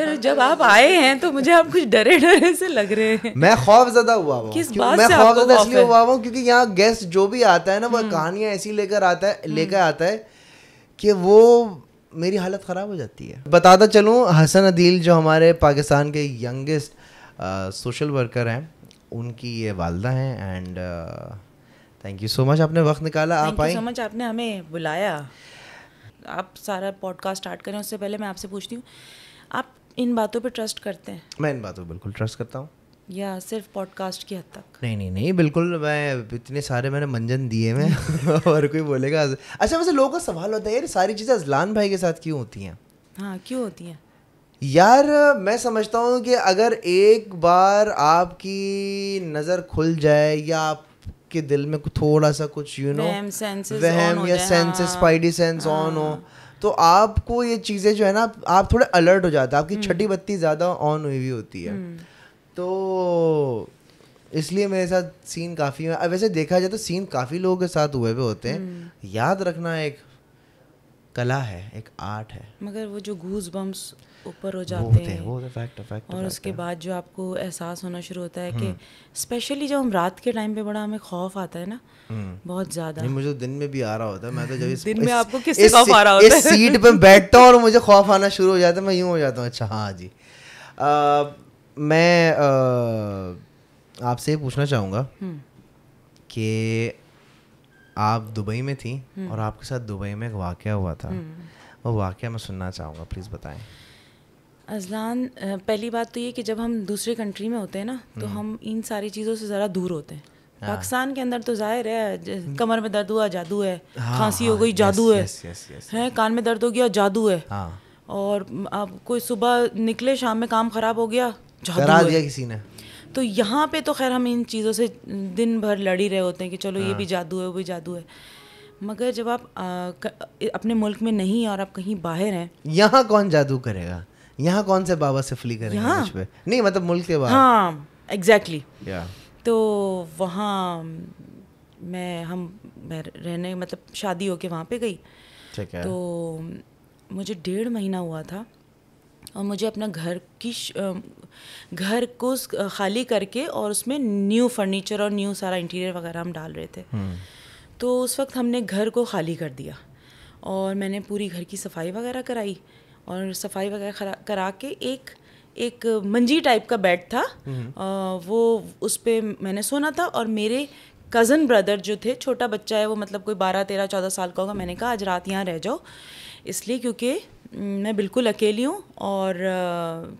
जब आप आए हैं तो मुझे आप कुछ डरे डरे से लग रहे हैं। मैं खौफजदा हुआ हूँ। किस बात से आप खौफजदा इसलिए हुआ हूँ क्योंकि यहाँ गेस्ट जो भी आता है ना वो कहानियाँ ऐसी लेकर आता है कि वो मेरी हालत ख़राब हो जाती है। बताता चलूँ, हसन अदील जो हमारे पाकिस्तान के यंगेस्ट सोशल वर्कर हैं, उनकी ये वालदा हैं। And thank you so much, आपने वक्त निकाला, आप आए। थैंक यू सो मच, आपने हमें बुलाया। आप सारा पॉडकास्ट स्टार्ट करें उससे पहले मैं आपसे पूछती हूँ, आप इन बातों पे ट्रस्ट करते हैं? मैं इन बातों पे बिल्कुल ट्रस्ट करता हूँ। या सिर्फ पॉडकास्ट की हद तक? नहीं नहीं नहीं, बिल्कुल। मैं इतने सारे मैंने मंजन दिए मैं और कोई बोलेगा। अच्छा, वैसे लोगों का सवाल होता है यार, सारी चीज़ें अजलान भाई के साथ क्यों होती हैं? हाँ, क्यों होती हैं? यार मैं समझता हूँ कि अगर एक बार आपकी नज़र खुल जाए या आप के दिल में थोड़ा सा कुछ यू नो वहम या सेंसेस स्पाइडी सेंस ऑन हो तो आपको ये चीज़ें जो है ना आप थोड़े अलर्ट हो जाता है, आपकी छठी बत्ती ज़्यादा ऑन हुई हुई होती है। तो इसलिए मेरे साथ सीन काफ़ी, वैसे देखा जाए तो सीन काफ़ी लोगों के साथ हुए हुए होते हैं। याद रखना एक कला है, एक आर्ट है। मगर वो जो गूज बम्स ऊपर हो जाते हैं वो फैक्ट और उसके बाद जो आपको एहसास होना शुरू होता है कि स्पेशली जब हम रात के टाइम पे बड़ा हमें खौफ आता है ना बहुत ज़्यादा। मुझे दिन में भी आ रहा होता है। मैं तो जब दिन में आपको किससे खौफ आ रहा होता है? इस सीट पर बैठता हूँ और मुझे खौफ आना शुरू हो जाता है। मैं यूँ हो जाता हूँ, अच्छा हाँ जी। मैं आपसे पूछना चाहूँगा कि आप दुबई में थी और आपके साथ दुबई में एक वाक़या हुआ था, वो वाक़या मैं सुनना चाहूँगा, प्लीज़ बताएं। अजलान, पहली बात तो ये कि जब हम दूसरे कंट्री में होते हैं ना तो हम इन सारी चीज़ों से ज़रा दूर होते हैं। पाकिस्तान के अंदर तो जाहिर है कमर में दर्द हुआ जादू है, खांसी हो गई जादू है, कान में दर्द हो गया जादू है, और आप कोई सुबह निकले शाम में काम ख़राब हो गया जादू है किसी ने। तो यहाँ पे तो खैर हम इन चीज़ों से दिन भर लड़ ही रहे होते हैं कि चलो ये भी जादू है वो भी जादू है। मगर जब आप अपने मुल्क में नहीं और आप कहीं बाहर हैं, यहाँ कौन जादू करेगा? यहाँ कौन से बाबा सिफली करेगा कुछ पे? नहीं, मतलब मुल्क के बाहर। हाँ एग्जैक्टली तो वहाँ मैं रहने मतलब शादी होके वहाँ पे गई। तो मुझे 1.5 महीना हुआ था और मुझे अपना घर को खाली करके और उसमें न्यू फर्नीचर और न्यू सारा इंटीरियर वगैरह हम डाल रहे थे। तो उस वक्त हमने घर को खाली कर दिया और मैंने पूरी घर की सफाई वगैरह कराई और सफाई वगैरह करा के एक मंजी टाइप का बेड था वो उस पे मैंने सोना था। और मेरे कज़न ब्रदर जो थे, छोटा बच्चा है वो, मतलब कोई 12, 13, 14 साल का होगा। मैंने कहा आज रात यहाँ रह जाओ, इसलिए क्योंकि मैं बिल्कुल अकेली हूँ और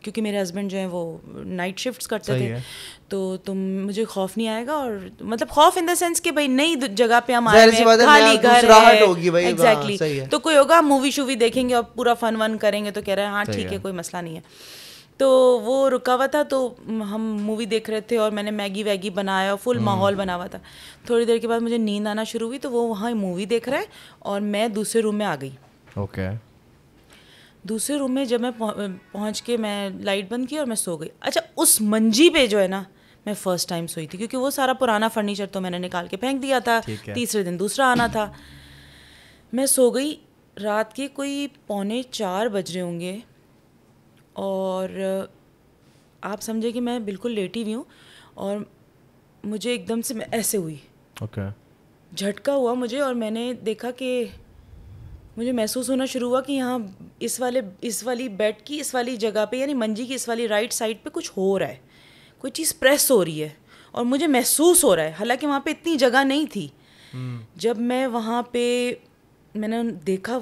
क्योंकि मेरे हस्बैंड जो हैं वो नाइट शिफ्ट्स करते थे तो तुम मुझे खौफ नहीं आएगा। और मतलब खौफ इन द सेंस कि भाई नई जगह पे हम आए हैं, खाली घर है, एग्जैक्टली तो कोई होगा, मूवी शूवी देखेंगे और पूरा फन वन करेंगे। तो कह रहे हैं हाँ ठीक है, कोई मसला नहीं है। तो वो रुका हुआ था, तो हम मूवी देख रहे थे और मैंने मैगी वैगी बनाया और फुल माहौल बना हुआ था। थोड़ी देर के बाद मुझे नींद आना शुरू हुई तो वो वहाँ मूवी देख रहा है और मैं दूसरे रूम में आ गई। ओके, दूसरे रूम में जब मैं पहुंच के मैं लाइट बंद की और मैं सो गई। अच्छा, उस मंजी पे जो है ना मैं फर्स्ट टाइम सोई थी क्योंकि वो सारा पुराना फर्नीचर तो मैंने निकाल के फेंक दिया था, तीसरे दिन दूसरा आना था। मैं सो गई, रात के कोई 3:45 बज रहे होंगे और आप समझे कि मैं बिल्कुल लेटी हुई हूँ और मुझे एकदम से मैं ऐसे हुई, झटका हुआ मुझे और मैंने देखा कि मुझे महसूस होना शुरू हुआ कि यहाँ इस वाली बेड की इस वाली जगह पे यानी मंजी की इस वाली राइट साइड पे कुछ हो रहा है, कोई चीज़ प्रेस हो रही है और मुझे महसूस हो रहा है, हालांकि वहाँ पे इतनी जगह नहीं थी। जब मैं वहाँ पे मैंने देखा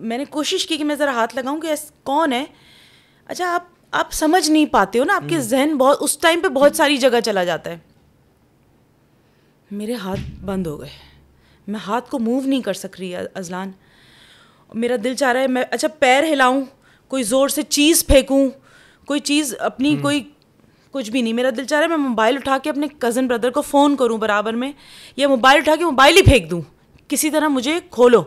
मैंने कोशिश की कि मैं ज़रा हाथ लगाऊँ कि कौन है। अच्छा, आप समझ नहीं पाते हो ना, आपके जहन बहुत उस टाइम पर बहुत सारी जगह चला जाता है। मेरे हाथ बंद हो गए, मैं हाथ को मूव नहीं कर सक रही अजलान। मेरा दिल चाह रहा है मैं अच्छा पैर हिलाऊं, कोई ज़ोर से चीज़ फेंकूं, कोई चीज़ अपनी, कोई कुछ भी नहीं। मेरा दिल चाह रहा है मैं मोबाइल उठा के अपने कज़न ब्रदर को फ़ोन करूं बराबर में, या मोबाइल उठा के मोबाइल ही फेंक दूं, किसी तरह मुझे खोलो।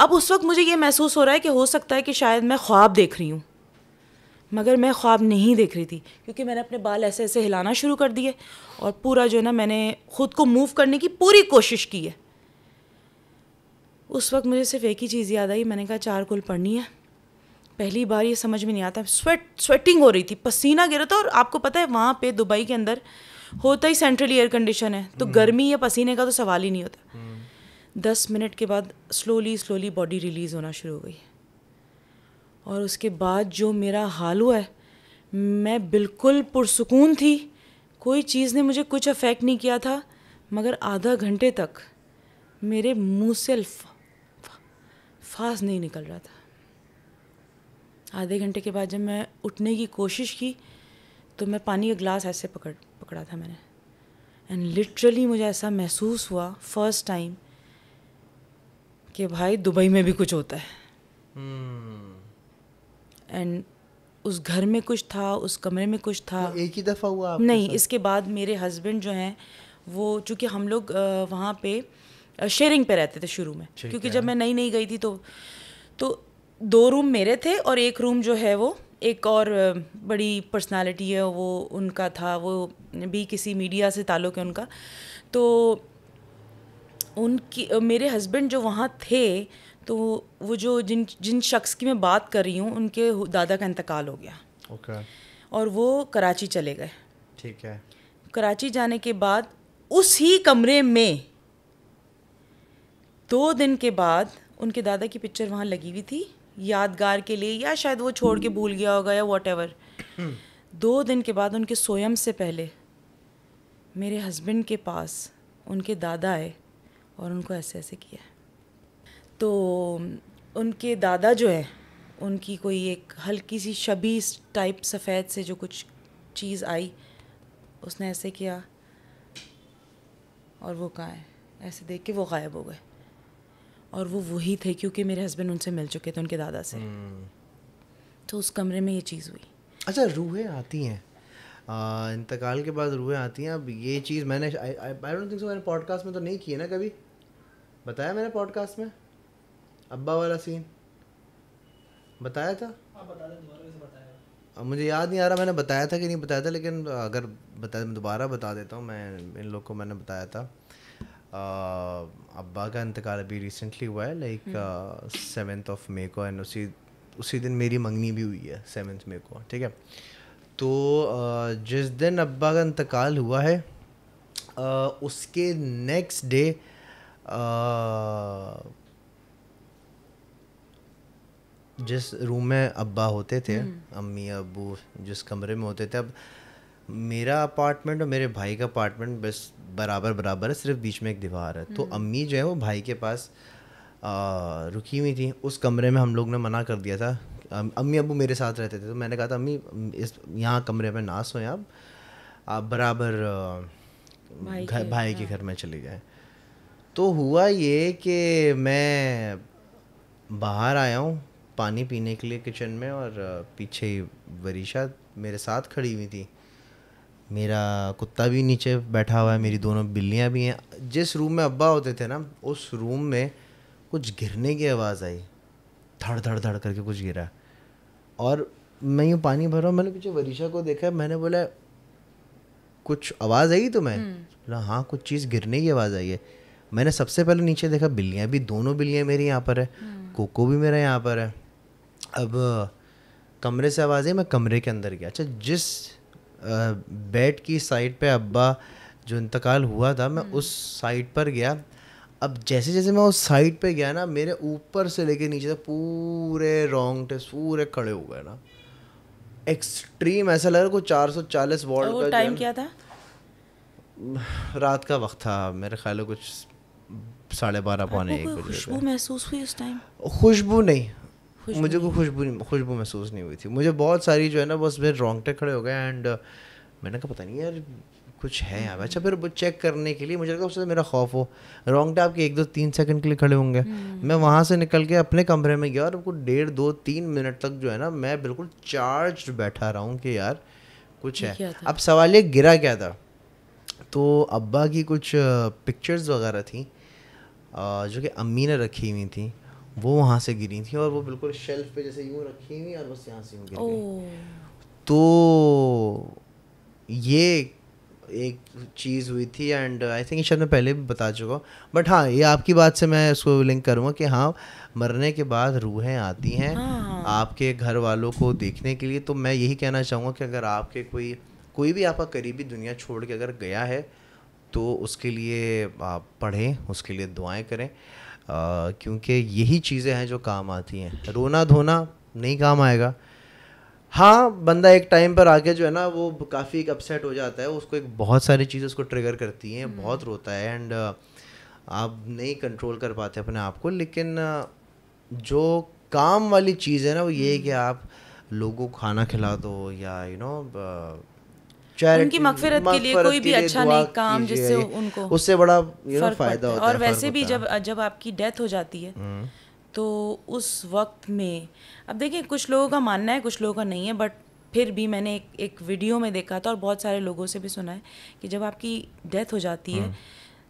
अब उस वक्त मुझे ये महसूस हो रहा है कि हो सकता है कि शायद मैं ख्वाब देख रही हूँ, मगर मैं ख्वाब नहीं देख रही थी क्योंकि मैंने अपने बाल ऐसे ऐसे हिलाना शुरू कर दिए और पूरा जो है ना मैंने ख़ुद को मूव करने की पूरी कोशिश की है। उस वक्त मुझे सिर्फ एक ही चीज़ याद आई, मैंने कहा चार कुल पढ़नी है, पहली बार ये समझ में नहीं आता, स्वेटिंग हो रही थी, पसीना गिर रहा था। और आपको पता है वहाँ पे दुबई के अंदर होता ही सेंट्रली एयर कंडीशन है, तो गर्मी या पसीने का तो सवाल ही नहीं होता। 10 मिनट के बाद स्लोली बॉडी रिलीज़ होना शुरू हो गई, और उसके बाद जो मेरा हाल हुआ है, मैं बिल्कुल पुरसुकून थी, कोई चीज़ ने मुझे कुछ अफेक्ट नहीं किया था, मगर आधा घंटे तक मेरे मुंह से अल्फाज नहीं निकल रहा था। आधे घंटे के बाद जब मैं उठने की कोशिश की तो मैं पानी का ग्लास ऐसे पकड़ा था मैंने, एंड लिटरली मुझे ऐसा महसूस हुआ फर्स्ट टाइम कि भाई दुबई में भी कुछ होता है। एंड उस घर में कुछ था, उस कमरे में कुछ था। एक ही दफ़ा हुआ नहीं, इसके बाद मेरे हस्बैंड जो हैं वो, चूँकि हम लोग वहाँ पे शेयरिंग पे रहते थे शुरू में, क्योंकि जब मैं नई गई थी तो 2 रूम मेरे थे और 1 रूम जो है वो एक और बड़ी पर्सनालिटी है वो उनका था, वो भी किसी मीडिया से ताल्लुक़ है उनका। तो उनकी मेरे हस्बैंड जो वहाँ थे, तो वो जो जिन शख्स की मैं बात कर रही हूँ उनके दादा का इंतकाल हो गया। Okay. और वो कराची चले गए। ठीक है। कराची जाने के बाद उस ही कमरे में 2 दिन के बाद उनके दादा की पिक्चर वहाँ लगी हुई थी यादगार के लिए, या शायद वो छोड़ के भूल गया होगा या व्हाटएवर। 2 दिन के बाद उनके सोयम से पहले मेरे हस्बैंड के पास उनके दादा आए और उनको ऐसे ऐसे किया। तो उनके दादा जो है उनकी कोई एक हल्की सी शबी टाइप सफ़ेद से जो कुछ चीज़ आई, उसने ऐसे किया और वो कहाँ है ऐसे देख के वो गायब हो गए। और वो वही थे क्योंकि मेरे हस्बैंड उनसे मिल चुके थे, उनके दादा से। तो उस कमरे में ये चीज़ हुई। अच्छा, रूहें आती हैं इंतकाल के बाद, रूहें आती हैं। अब ये चीज़ मैंने आई डोंट थिंक सो मैंने पॉडकास्ट में तो नहीं की है ना, कभी बताया मैंने पॉडकास्ट में अब्बा वाला सीन बताया था? हाँ, बताया। मुझे याद नहीं आ रहा मैंने बताया था कि नहीं बताया था, लेकिन अगर बताया मैं दोबारा बता देता हूँ। मैं इन लोग को मैंने बताया था, अब्बा का इंतकाल अभी रिसेंटली हुआ है, लाइक 7 मई को, एंड उसी दिन मेरी मंगनी भी हुई है 7 मई को। ठीक है, तो जिस दिन अब्बा का इंतकाल हुआ है उसके नेक्स्ट डे जिस रूम में अब्बा होते थे, अम्मी अबू जिस कमरे में होते थे, अब मेरा अपार्टमेंट और मेरे भाई का अपार्टमेंट बस बराबर है, सिर्फ बीच में एक दीवार है। तो अम्मी जो है वो भाई के पास रुकी हुई थी। उस कमरे में हम लोग ने मना कर दिया था, अम्मी अबू मेरे साथ रहते थे, तो मैंने कहा था अम्मी इस यहाँ कमरे में ना सोएं, आप बराबर भाई के घर में चले जाएं। तो हुआ ये कि मैं बाहर आया हूँ पानी पीने के लिए किचन में, और पीछे ही वरीशा मेरे साथ खड़ी हुई थी, मेरा कुत्ता भी नीचे बैठा हुआ है, मेरी दोनों बिल्लियाँ भी हैं। जिस रूम में अब्बा होते थे ना, उस रूम में कुछ गिरने की आवाज़ आई, धड़ धड़ धड़ करके कुछ गिरा, और मैं यूँ पानी भर रहा हूँ, मैंने पीछे वरीशा को देखा, मैंने बोला कुछ आवाज़ आई तो मैं बोला हाँ कुछ चीज़ गिरने की आवाज़ आई है। मैंने सबसे पहले नीचे देखा, बिल्लियाँ भी, दोनों बिल्लियाँ मेरी यहाँ पर है, कोको भी मेरा यहाँ पर है। अब कमरे से आवाज़ आई, मैं कमरे के अंदर गया। अच्छा, जिस बेड की साइड पे अब्बा जो इंतकाल हुआ था, मैं उस साइड पर गया। अब जैसे जैसे मैं उस साइड पे गया ना, मेरे ऊपर से लेके नीचे तक पूरे रोंगटे पूरे खड़े हो गए ना, एक्सट्रीम ऐसा लग रहा को 440 वॉल्ट का। टाइम क्या था? रात का वक्त था, मेरे ख्याल कुछ 12:30 पौने 1 बजे। खुशबू महसूस हुई उस टाइम? खुशबू नहीं, मुझे कोई खुशबू महसूस नहीं हुई थी, मुझे बहुत सारी जो है ना बस मेरे रोंगटे खड़े हो गए। एंड मैंने कहा पता नहीं यार कुछ है यहाँ। अच्छा, फिर वो चेक करने के लिए मुझे लगा उससे मेरा खौफ हो, रोंगटे आपके 1-2-3 सेकंड के लिए खड़े होंगे। मैं वहाँ से निकल के अपने कमरे में गया और आपको 1.5-2-3 मिनट तक जो है ना मैं बिल्कुल चार्ज बैठा रहा हूँ कि यार कुछ है। अब सवाल ये गिरा क्या था, तो अब्बा की कुछ पिक्चर्स वगैरह थी जो कि अम्मी ने रखी हुई थी, वो वहाँ से गिरी थी, और वो बिल्कुल शेल्फ पे जैसे यूँ रखी हुई और बस यहाँ से यूँ गिर गई। तो ये एक चीज़ हुई थी एंड आई थिंक शायद मैं पहले भी बता चुका हूँ, बट हाँ ये आपकी बात से मैं उसको लिंक करूँगा कि हाँ मरने के बाद रूहें आती हैं आपके घर वालों को देखने के लिए। तो मैं यही कहना चाहूँगा कि अगर आपके कोई भी आपका करीबी दुनिया छोड़ के अगर गया है तो उसके लिए आप पढ़ें, उसके लिए दुआएं करें, क्योंकि यही चीज़ें हैं जो काम आती हैं। रोना धोना नहीं काम आएगा। हाँ बंदा एक टाइम पर आके जो है ना वो काफ़ी एक अपसेट हो जाता है, उसको एक बहुत सारी चीज़ें उसको ट्रिगर करती हैं, बहुत रोता है एंड आप नहीं कंट्रोल कर पाते अपने आप को। लेकिन जो काम वाली चीज़ है ना वो ये है कि आप लोगों को खाना खिला दो या यू नो उनकी मगफिरत के लिए कोई भी अच्छा नेक काम जिससे उनको उससे बड़ा फायदा होता है। और वैसे भी जब आपकी डेथ हो जाती है तो उस वक्त में अब देखिए कुछ लोगों का मानना है कुछ लोगों का नहीं है, बट फिर भी मैंने एक वीडियो में देखा था और बहुत सारे लोगों से भी सुना है कि जब आपकी डेथ हो जाती है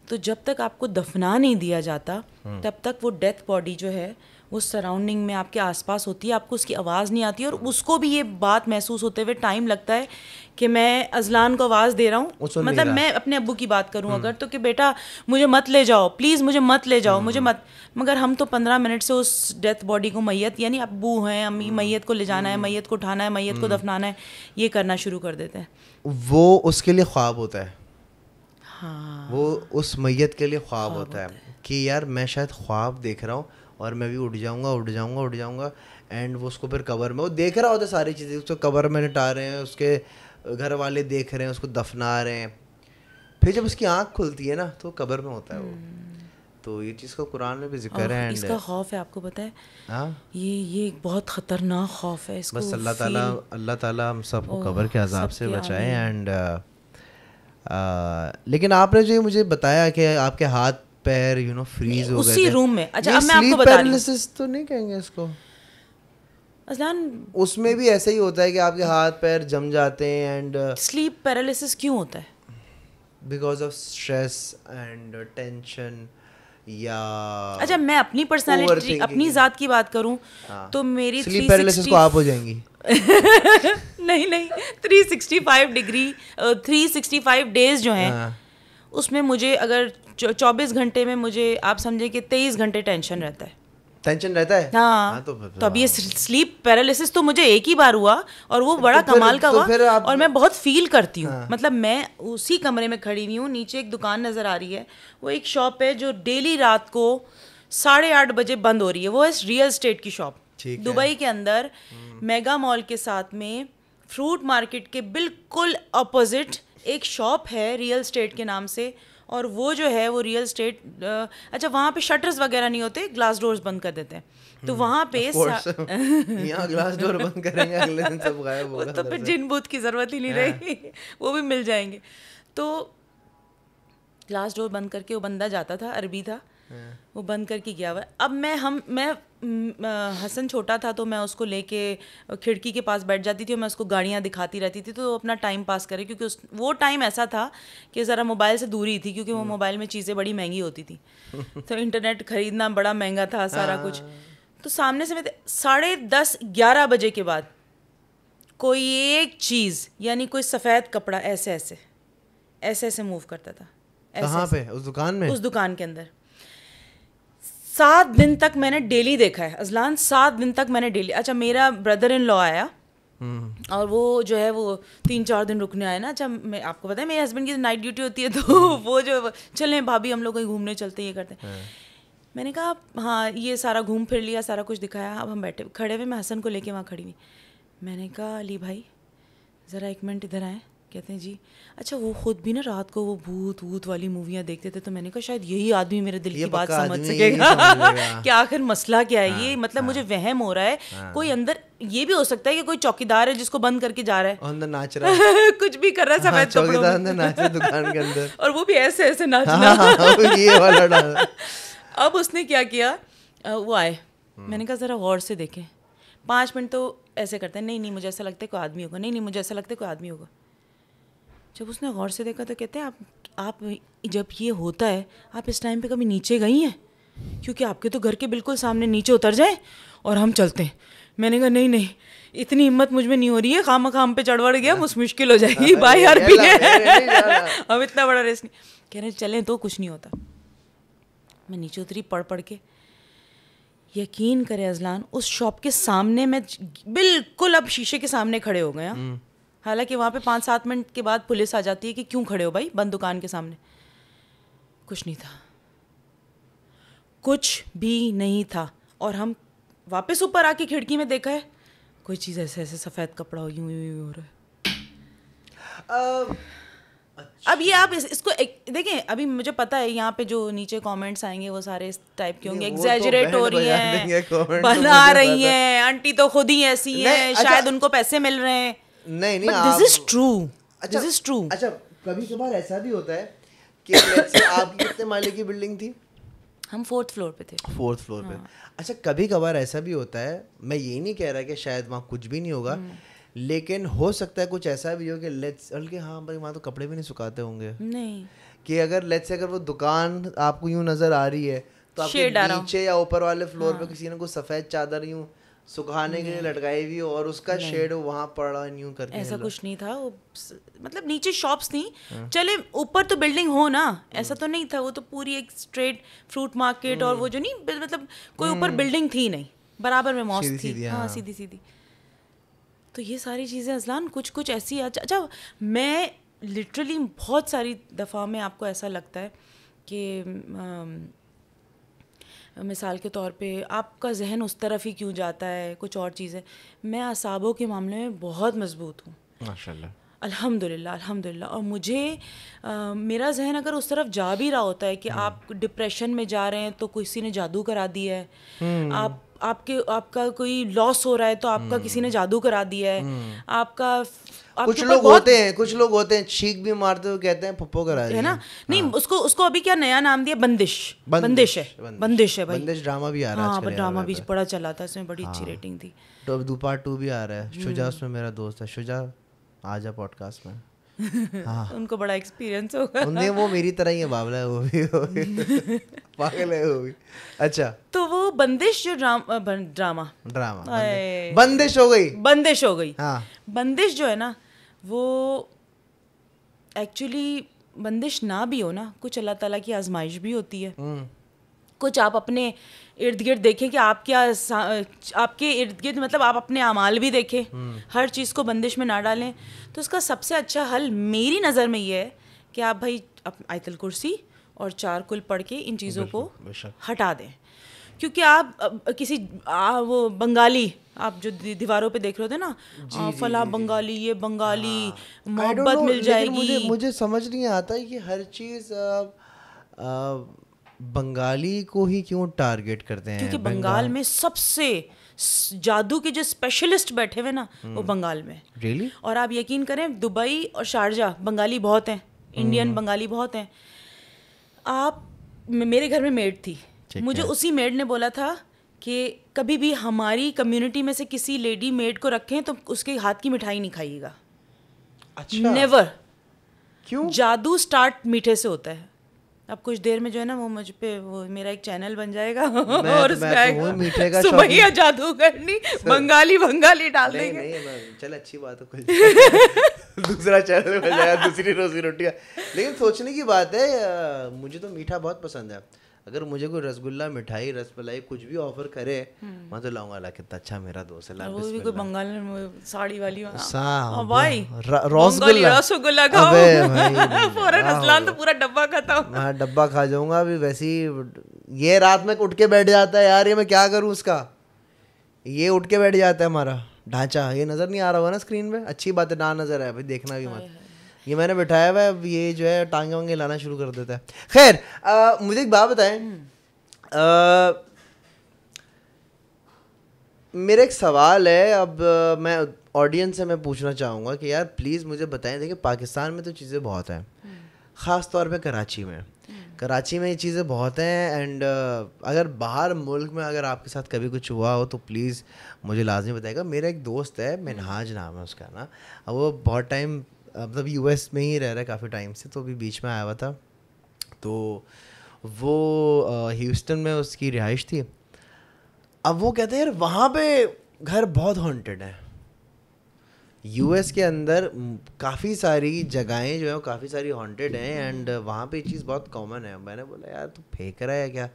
तो जब तक आपको दफना नहीं दिया जाता तब तक वो डेथ बॉडी जो है वो सराउंडिंग में आपके आसपास होती है, आपको उसकी आवाज़ नहीं आती और उसको भी ये बात महसूस होते हुए टाइम लगता है कि मैं अजलान को आवाज़ दे रहा हूँ। मतलब मैं अपने अब्बू की बात करूँ अगर तो कि बेटा मुझे मत ले जाओ प्लीज़, मुझे मत ले जाओ, मुझे मत, मगर हम तो 15 मिनट से उस डेथ बॉडी को मैयत यानी अब्बू हैं अम्मी मैयत को ले जाना है, मैयत को उठाना है, मैयत को दफनाना है, ये करना शुरू कर देते हैं। वो उसके लिए ख्वाब होता है। हाँ वो उस मैयत के लिए ख्वाब होता है कि यार मैं शायद ख्वाब देख रहा हूँ और मैं भी उड़ जाऊंगा एंड वो उसको फिर कवर में वो देख रहा होता है सारी चीज़ें, उसको कवर में लिटा रहे हैं, उसके घर वाले देख रहे हैं, उसको दफना रहे हैं, फिर जब उसकी आँख खुलती है ना तो कवर में होता है वो। तो ये चीज़ का कुरान में भी जिक्र है, इसका खौफ है आपको पता है। हाँ ये एक बहुत ख़तरनाक खौफ है, इसको बस अल्लाह ताला हम सबको कबर के अजाब से बचाए। एंड लेकिन आपने जो मुझे बताया कि आपके हाथ पैर यू नो फ्रीज हो गए उसी रूम में। अच्छा अब मैं आपको बता रही हूं, स्लीप पैरालिसिस तो नहीं कहेंगे इसको अजलान, उसमें भी ऐसा ही होता है कि आपके हाथ पैर जम जाते हैं। एंड स्लीप पैरालिसिस क्यों होता है? Because of stress and tension या अच्छा मैं अपनी पर्सनालिटी अपनी ज़ात की बात करूं तो मेरी स्लीप पैरालिसिस को आप हो जाएंगी नहीं 365 डेज जो हैं उसमें मुझे अगर 24 घंटे में मुझे आप समझे कि 23 घंटे टेंशन रहता है। हाँ तो अब ये स्लीप पैरालिसिस तो मुझे एक ही बार हुआ और वो बड़ा कमाल का हुआ और मैं बहुत फील करती हूँ। मतलब मैं उसी कमरे में खड़ी हुई हूँ, नीचे एक दुकान नज़र आ रही है, वो एक शॉप है जो डेली रात को 8:30 बजे बंद हो रही है, वो है रियल स्टेट की शॉप दुबई के अंदर मेगा मॉल के साथ में फ्रूट मार्केट के बिल्कुल अपोजिट एक शॉप है रियल स्टेट के नाम से और वो जो है वो रियल स्टेट अच्छा वहाँ पे शटर्स वगैरह नहीं होते, ग्लास डोर्स बंद कर देते हैं तो वहाँ पे यहाँ ग्लास डोर बंद करेंगे अगले दिन सब गायब होगा तो फिर जिन बूथ की ज़रूरत ही नहीं रहेगी वो भी मिल जाएंगे। तो ग्लास डोर बंद करके वो बंदा जाता था, अरबी था, वो बंद करके गया हुआ। अब मैं हसन छोटा था तो मैं उसको लेके खिड़की के पास बैठ जाती थी और मैं उसको गाड़ियाँ दिखाती रहती थी तो वो अपना टाइम पास करे, क्योंकि उस वो टाइम ऐसा था कि ज़रा मोबाइल से दूरी थी क्योंकि वो मोबाइल में चीज़ें बड़ी महंगी होती थी तो इंटरनेट ख़रीदना बड़ा महंगा था सारा कुछ। तो सामने से मैं 10:30-11 बजे के बाद कोई एक चीज़ यानी कोई सफ़ेद कपड़ा ऐसे ऐसे मूव करता था। कहाँ पे? उस दुकान में, उस दुकान के अंदर। 7 दिन तक मैंने डेली देखा है अजलान, 7 दिन तक मैंने डेली। अच्छा मेरा ब्रदर इन लॉ आया और वो जो है वो 3-4 दिन रुकने आया ना। अच्छा मैं आपको पता है मेरे हस्बैंड की नाइट ड्यूटी होती है तो वो जो चलें भाभी हम लोग कहीं घूमने चलते ये करते हैं। मैंने कहा हाँ ये सारा घूम फिर लिया, सारा कुछ दिखाया, अब हम बैठे खड़े हुए, मैं हसन को लेके वहाँ खड़ी हुई। मैंने कहा अली भाई ज़रा 1 मिनट इधर आएँ, कहते हैं जी। अच्छा वो खुद भी ना रात को वो भूत भूत वाली मूवियाँ देखते थे तो मैंने कहा शायद यही आदमी मेरे दिल की बात समझ सकेगा कि आखिर मसला क्या है। ये मतलब मुझे वहम हो रहा है कोई अंदर, ये भी हो सकता है कि कोई चौकीदार है जिसको बंद करके जा रहा है अंदर नाच रहा है कुछ भी कर रहा है सफेद कपड़ों में अंदर नाच रहा है दुकान के अंदर और वो भी ऐसे ऐसे नाचना ये वाला डाला। अब उसने क्या किया वो आए, मैंने कहा ज़रा गौर से देखें 5 मिनट तो ऐसे करते हैं, नहीं नहीं मुझे ऐसा लगता है कोई आदमी होगा, नहीं नहीं मुझे ऐसा लगता है कोई आदमी होगा। जब उसने गौर से देखा तो कहते हैं आप जब ये होता है आप इस टाइम पे कभी नीचे गई हैं? क्योंकि आपके तो घर के बिल्कुल सामने, नीचे उतर जाए और हम चलते हैं। मैंने कहा नहीं नहीं इतनी हिम्मत मुझ में नहीं हो रही है, खाम खाम पे चढ़ बढ़ गया मुश्किल हो जाएगी भाई यार भी है अब इतना बड़ा रेस नहीं। कह रहे चलें तो कुछ नहीं होता। मैं नीचे उतरी पढ़ पढ़ के, यकीन करे अजलान उस शॉप के सामने मैं बिल्कुल अब शीशे के सामने खड़े हो गया। हालांकि वहाँ पे 5-7 मिनट के बाद पुलिस आ जाती है कि क्यों खड़े हो भाई बंद दुकान के सामने। कुछ नहीं था, कुछ भी नहीं था। और हम वापस ऊपर आके खिड़की में देखा है कोई चीज़ ऐसे ऐसे सफ़ेद कपड़ा हो यूं यूं हो रहा है। अच्छा। अब ये आप इसको देखें, अभी मुझे पता है यहाँ पे जो नीचे कमेंट्स आएंगे वो सारे इस टाइप के होंगे, एग्जैजरेट हो रही हैं, बना रही हैं, आंटी तो खुद ही ऐसी हैं, शायद उनको पैसे मिल रहे हैं। नहीं नहीं this is true, this is true. अच्छा कभी कभार ऐसा भी होता है कि आपकी कितने माले की बिल्डिंग थी? हम 4th फ्लोर पे थे। 4th फ्लोर पे। अच्छा कभी कभार ऐसा भी होता है, मैं यही नहीं कह रहा कि शायद वहाँ कुछ भी नहीं होगा, लेकिन हो सकता है कुछ ऐसा भी हो कि लेट्स हल्के हाँ भाई वहाँ तो कपड़े भी नहीं सुखाते होंगे नहीं कि अगर लेट्स अगर वो दुकान आपको यूँ नज़र आ रही है तो आपके नीचे या ऊपर वाले फ्लोर पे किसी ने कुछ सफ़ेद चादर यूँ सुखाने के लिए लटकाई हुई और उसका शेड वहाँ पड़ा यूँ करके। ऐसा कुछ नहीं था, मतलब नीचे शॉप्स थी, चले ऊपर तो बिल्डिंग हो ना, ऐसा तो नहीं था। वो तो पूरी एक स्ट्रेट फ्रूट मार्केट और वो जो नहीं मतलब कोई ऊपर बिल्डिंग थी नहीं, बराबर में मॉस्क थी, हाँ सीधी सीधी। तो ये सारी चीज़ें अजलान कुछ कुछ ऐसी। अच्छा मैं लिटरली बहुत सारी दफ़ा में आपको ऐसा लगता है कि मिसाल के तौर पे आपका जहन उस तरफ ही क्यों जाता है कुछ और चीज़ें। मैं असाबों के मामले में बहुत मजबूत हूँ माशाल्लाह अल्हम्दुलिल्लाह अल्हम्दुलिल्लाह। और मुझे मेरा जहन अगर उस तरफ जा भी रहा होता है कि आप डिप्रेशन में जा रहे हैं तो किसी ने जादू करा दिया है, आप आपके आपका कोई लॉस हो रहा है तो आपका किसी ने जादू करा दिया है, आपका कुछ लोग होते हैं, कुछ लोग होते हैं छींक भी मारते हुए कहते हैं पप्पो करा है ना नहीं उसको उसको अभी क्या नया नाम दिया, बंदिश बंदिश है भाई। बंदिश ड्रामा भी आ रहा है, हाँ ड्रामा भी बड़ा चला था, इसमें बड़ी अच्छी रेटिंग थी। तो अब पार्ट 2 भी आ रहा है, शुजा उसमें मेरा दोस्त है, शुजा आ जा पॉडकास्ट में। हाँ। उनको बड़ा एक्सपीरियंस होगा, उन्हें वो मेरी तरह ही है, बावला है वो भी पागल है वो भी। अच्छा तो वो बंदिश जो ड्रामा बंदिश हो गई हाँ। बंदिश जो है ना वो एक्चुअली बंदिश ना भी हो ना, कुछ अल्लाह ताला की आजमाइश भी होती है। कुछ आप अपने इर्द गिर्द देखें कि आप क्या आपके इर्द गिर्द मतलब आप अपने अमाल भी देखें, हर चीज़ को बंदिश में ना डालें। तो उसका सबसे अच्छा हल मेरी नज़र में ये है कि आप भाई आयतल कुर्सी और 4 कुल पढ़ के इन चीज़ों को हटा दें। क्योंकि आप किसी वो बंगाली आप जो दीवारों पे देख रहे होते हैं ना फला बंगाली ये बंगाली मोहब्बत मिल जाएगी। मुझे समझ नहीं आता कि हर चीज़ बंगाली को ही क्यों टारगेट करते हैं, क्योंकि बंगाल में सबसे जादू के जो स्पेशलिस्ट बैठे हुए ना वो बंगाल में। रियली? और आप यकीन करें दुबई और शारजहा बंगाली बहुत हैं, इंडियन बंगाली बहुत हैं। आप मेरे घर में मेड थी, मुझे उसी मेड ने बोला था कि कभी भी हमारी कम्युनिटी में से किसी लेडी मेड को रखें तो उसके हाथ की मिठाई नहीं खाइएगा। अच्छा नेवर। क्यों? जादू स्टार्ट मीठे से होता है। अब कुछ देर में जो है ना वो मुझ पे वो मेरा एक चैनल बन जाएगा और उसमें सुबह जादू करनी बंगाली डाल देंगे। चल अच्छी बात है दूसरा चैनल बन जाएगा, दूसरी रोजी रोटी। लेकिन सोचने की बात है, मुझे तो मीठा बहुत पसंद है। अगर मुझे कोई रसगुल्ला मिठाई रसमलाई कुछ भी ऑफर करे मैं तो लाऊंगा। ला कितना अच्छा मेरा दोस्त है, वो भी कोई बंगाल में साड़ी वाली भाई रसगुल्ला खाओ फौरन अजलान तो पूरा डब्बा खाता हूं। मैं डब्बा खा जाऊंगा अभी। वैसे ही ये रात में उठ के बैठ जाता है यार, ये मैं क्या करूँ उसका, ये उठ के बैठ जाता है हमारा ढांचा। ये नज़र नहीं आ रहा हुआ ना स्क्रीन में, अच्छी बात है ना नज़र है भाई, देखना भी मत। ये मैंने बिठाया हुआ है, अब ये जो है टांगे वांगे लाना शुरू कर देता है। खैर मुझे एक बात बताएं, मेरा एक सवाल है, अब मैं ऑडियंस से मैं पूछना चाहूँगा कि यार प्लीज़ मुझे बताएं। देखिए पाकिस्तान में तो चीज़ें बहुत हैं, ख़ास तौर पे कराची में ये चीज़ें बहुत हैं। एंड अगर बाहर मुल्क में अगर आपके साथ कभी कुछ हुआ हो तो प्लीज़ मुझे लाजमी बताएगा। मेरा एक दोस्त है, मिन्हाज नाम है उसका ना, वो बहुत टाइम मतलब यूएस में ही रह रहा है काफ़ी टाइम से, तो अभी बीच में आया हुआ था। तो वो ह्यूस्टन में उसकी रिहाइश थी। अब वो कहते हैं यार वहाँ पे घर बहुत हॉन्टेड है। यूएस के अंदर काफ़ी सारी जगहें जो है काफ़ी सारी हॉन्टेड हैं एंड वहाँ पे चीज़ बहुत कॉमन है। मैंने बोला यार तू फेंक रहा है क्या,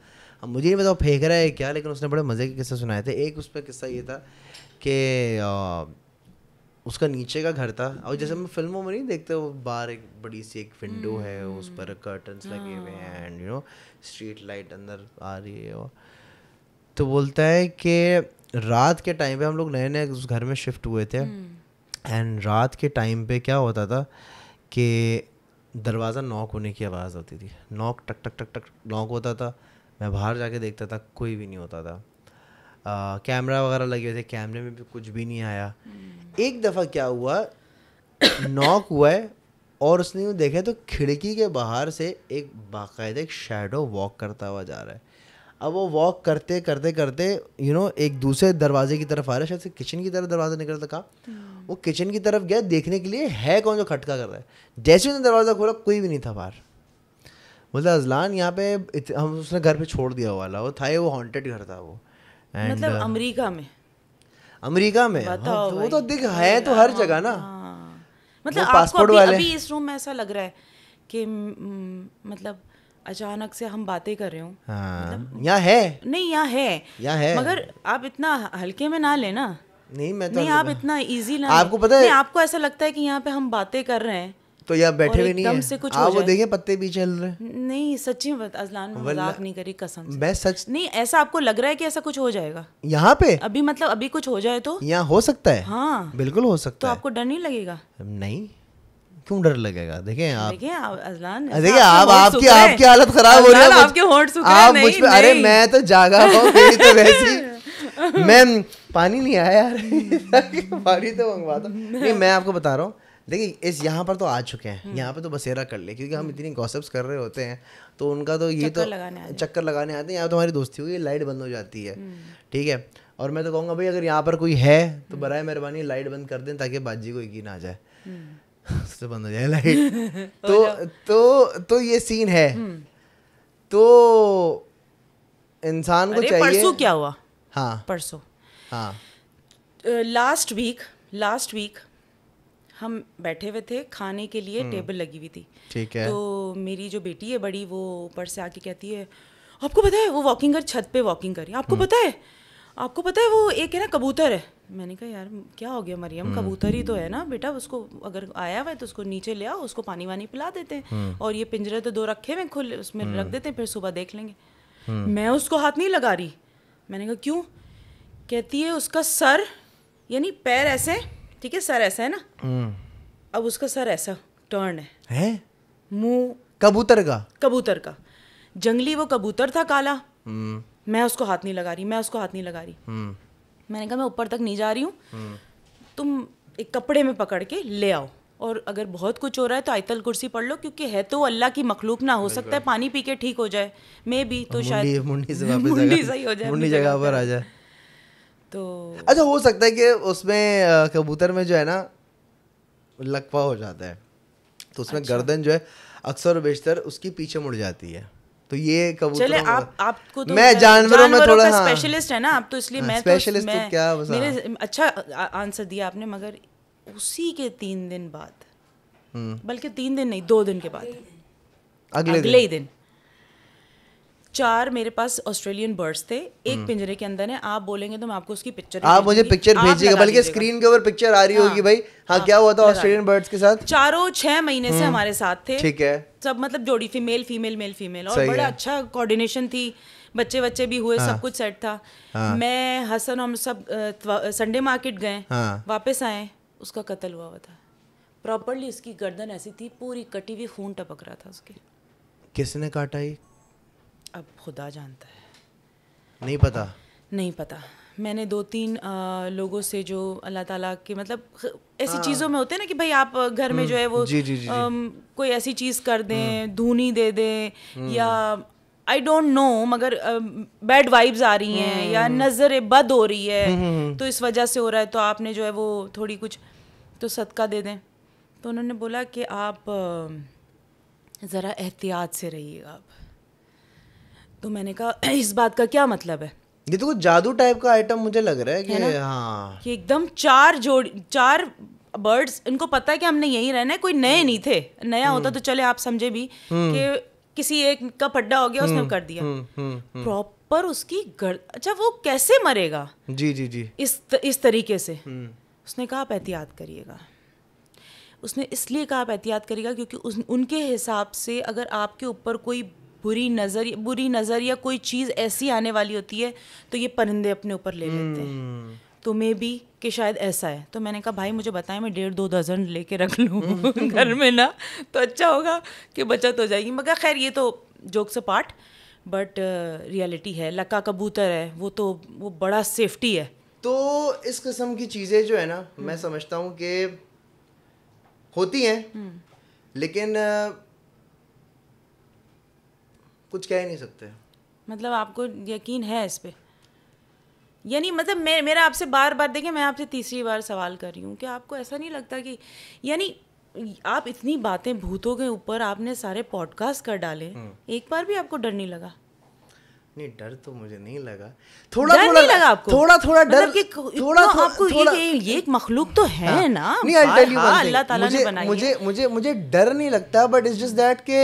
अब मुझे नहीं बताओ फेंक रहा है क्या, लेकिन उसने बड़े मज़े के किस्से सुनाए थे। एक उस पर किस्सा ये था कि उसका नीचे का घर था और जैसे हम फिल्मों में नहीं देखते वो बाहर एक बड़ी सी एक विंडो है उस पर कर्टन्स लगे हुए हैं and you know street light अंदर आ रही है। तो बोलता है कि रात के टाइम पे हम लोग नए नए उस घर में शिफ्ट हुए थे एंड रात के टाइम पे क्या होता था कि दरवाज़ा नॉक होने की आवाज़ होती थी, नॉक टक टक टक टक नॉक होता था। मैं बाहर जाके देखता था कोई भी नहीं होता था, कैमरा वगैरह लगे हुए थे, कैमरे में भी कुछ भी नहीं आया। एक दफ़ा क्या हुआ नॉक हुआ है और उसने वो देखा तो खिड़की के बाहर से एक बाकायदा एक शेडो वॉक करता हुआ जा रहा है। अब वो वॉक करते करते करते यू नो एक दूसरे दरवाजे की तरफ आ रहा है, शायद से किचन की तरफ दरवाज़ा निकलता था। वो किचन की तरफ गया देखने के लिए है कौन जो खटका कर रहा है। जैसे उसने दरवाज़ा खोला कोई भी नहीं था बाहर। बोलता अजलान यहाँ पे हम उसने घर पर छोड़ दिया वाला वो था, वो हॉन्टेड घर था वो। And मतलब अमेरिका में हाँ, वो तो दिख है तो हर जगह ना। मतलब आपको अभी इस रूम में ऐसा लग रहा है कि मतलब अचानक से हम बातें कर रहे हो हाँ, मतलब यहाँ है मगर आप इतना हल्के में ना लेना। नहीं मैं तो नहीं, आप इतना इजी ना। आपको पता है आपको ऐसा लगता है कि यहाँ पे हम बातें कर रहे हैं तो यहाँ बैठे हुए नहीं है कुछ आप वो देखें पत्ते भी चल रहे। नहीं सच्ची में अजलान मजाक नहीं करी कसम से। मैं सच नहीं ऐसा आपको लग रहा है कि ऐसा कुछ हो जाएगा यहाँ पे अभी, मतलब अभी कुछ हो जाए तो यहाँ हो सकता है। हाँ बिल्कुल हो सकता है। तो आपको डर नहीं लगेगा? नहीं क्यों डर लगेगा। देखें आप अजलान देखिए आप आपकी हालत खराब हो रही है आपके होंठ सूख रहे हैं आप मुझ पे। अरे मैं तो जागा हूँ मेरी तो वैसी मैम पानी नहीं आया यार पानी तो मंगवा दो। नहीं मैं आपको बता रहा हूँ देखिए इस यहाँ पर तो आ चुके हैं यहाँ पे तो बसेरा कर ले क्योंकि हम इतनी गॉसिप्स कर रहे होते हैं तो उनका तो ये तो चक्कर लगाने आते हैं। यहाँ तो हमारी दोस्ती हुई लाइट बंद हो जाती है ठीक है। और मैं तो कहूँगा भाई अगर यहाँ पर कोई है तो बराए मेहरबानी लाइट बंद कर दें ताकि बाजी को यकीन आ जाए उससे बंद हो जाए लाइट तो ये सीन है। तो इंसान को चाहिए। परसों क्या हुआ? हाँ परसों हाँ लास्ट वीक हम बैठे हुए थे खाने के लिए, टेबल लगी हुई थी ठीक है। तो मेरी जो बेटी है बड़ी वो ऊपर से आके कहती है आपको पता है वो वॉकिंग कर छत पे वॉकिंग कर रही है, आपको पता है वो एक है ना कबूतर है। मैंने कहा यार क्या हो गया मरियम, कबूतर ही तो है ना बेटा, उसको अगर आया हुआ है तो उसको नीचे ले आओ, उसको पानी वानी पिला देते हैं और ये पिंजरे तो दो रखे हुए खुले उसमें रख देते हैं फिर सुबह देख लेंगे। मैं उसको हाथ नहीं लगा रही। मैंने कहा क्यों? कहती है उसका सर यानी पैर ऐसे ठीक है सर ऐसा है ना अब उसका सर ऐसा टर्न है मुंह कबूतर का जंगली वो कबूतर था काला। मैं उसको हाथ नहीं लगा रही मैंने कहा मैं ऊपर तक नहीं जा रही हूँ, तुम एक कपड़े में पकड़ के ले आओ और अगर बहुत कुछ हो रहा है तो आयतल कुर्सी पढ़ लो क्योंकि है तो अल्लाह की मखलूक ना, हो सकता है पानी पी के ठीक हो जाए मे भी तो शायद मुंडी सही हो जाए तो अच्छा हो सकता है कि उसमें कबूतर में जो है ना लकवा हो जाता है तो उसमें अच्छा। गर्दन जो है अक्सर बेशतर उसकी पीछे मुड़ जाती है तो ये कबूतर चले आपको तो मैं जानवरों में थोड़ा स्पेशलिस्ट है ना आप तो इसलिए मैं स्पेशलिस्ट तो क्या मेरे अच्छा आंसर दिया आपने मगर उसी के 3 दिन बाद बल्कि 3 दिन नहीं 2 दिन के बाद अगले ही दिन 4 मेरे पास ऑस्ट्रेलियन बर्ड्स थे एक पिंजरे के अंदर है। आप बोलेंगे तो मैं आपको उसकी पिक्चर आप मुझे पिक्चर भेजिएगा बल्कि स्क्रीन के ऊपर पिक्चर आ रही होगी भाई। हाँ क्या हुआ था ऑस्ट्रेलियन बर्ड्स के साथ? 4 और 6 महीने से हमारे साथ थे ठीक है सब मतलब जोड़ी फीमेल और बड़ा अच्छा कोऑर्डिनेशन थी, बच्चे बच्चे भी हुए सब कुछ सेट था। मैं हसन हम सब संडे मार्केट गए वापस आए उसका कत्ल हुआ था प्रॉपरली उसकी गर्दन ऐसी थी पूरी कटी हुई खून टपक रहा था उसके। किसने काटा ये अब खुदा जानता है नहीं पता। मैंने 2-3 लोगों से जो अल्लाह ताला के मतलब ऐसी चीज़ों में होते हैं ना कि भाई आप घर में जो है वो जी। कोई ऐसी चीज़ कर दें धूनी दे दें या आई डोंट नो मगर बैड वाइब्स आ रही हैं या नज़र बद हो रही है तो इस वजह से हो रहा है तो आपने जो है वो थोड़ी कुछ तो सदका दे दें। तो उन्होंने बोला कि आप ज़रा एहतियात से रहिएगा आप। तो मैंने कहा इस बात का क्या मतलब है ये तो कुछ जादू टाइप का आइटम मुझे लग रहा है कि हाँ कि एकदम चार बर्ड्स, इनको पता है कि हमने यहीं रहना है, कोई नए नहीं थे, नया होता तो चले आप समझे भी कि किसी एक का फड्डा हो गया उसने कर दिया, प्रॉपर उसकी अच्छा वो कैसे मरेगा जी जी जी इस तरीके से। उसने कहा आप एहतियात करिएगा, उसने इसलिए कहा आप एहतियात करिएगा क्योंकि उनके हिसाब से अगर आपके ऊपर कोई बुरी नज़र या कोई चीज़ ऐसी आने वाली होती है तो ये परिंदे अपने ऊपर ले लेते हैं, तो मैं भी कि शायद ऐसा है। तो मैंने कहा भाई मुझे बताएं मैं 1.5-2 डजन लेके रख लूँ घर में ना, तो अच्छा होगा कि बचत हो जाएगी। मगर खैर ये तो जोक से पार्ट, बट रियलिटी है। लक्का कबूतर है वो तो वो बड़ा सेफ्टी है। तो इस किस्म की चीज़ें जो है ना मैं समझता हूँ कि होती हैं, लेकिन कुछ कह ही नहीं सकते। मतलब आपको यकीन है इस पे? यानी मतलब मेरा आपसे बार बार, देखिए मैं आपसे तीसरी बार सवाल कर रही हूँ कि आपको ऐसा नहीं लगता कि यानी आप इतनी बातें भूतों के ऊपर आपने सारे पॉडकास्ट कर डाले, एक बार भी आपको डर नहीं लगा? नहीं, डर तो मुझे नहीं लगा, थोड़ा थोड़ा लगा आपको, थोड़ा डर आपको, ये एक मखलूक तो है ना, अल्लाह ताला ने बनाई है। मुझे डर नहीं लगता, बट इट्स जस्ट दैट के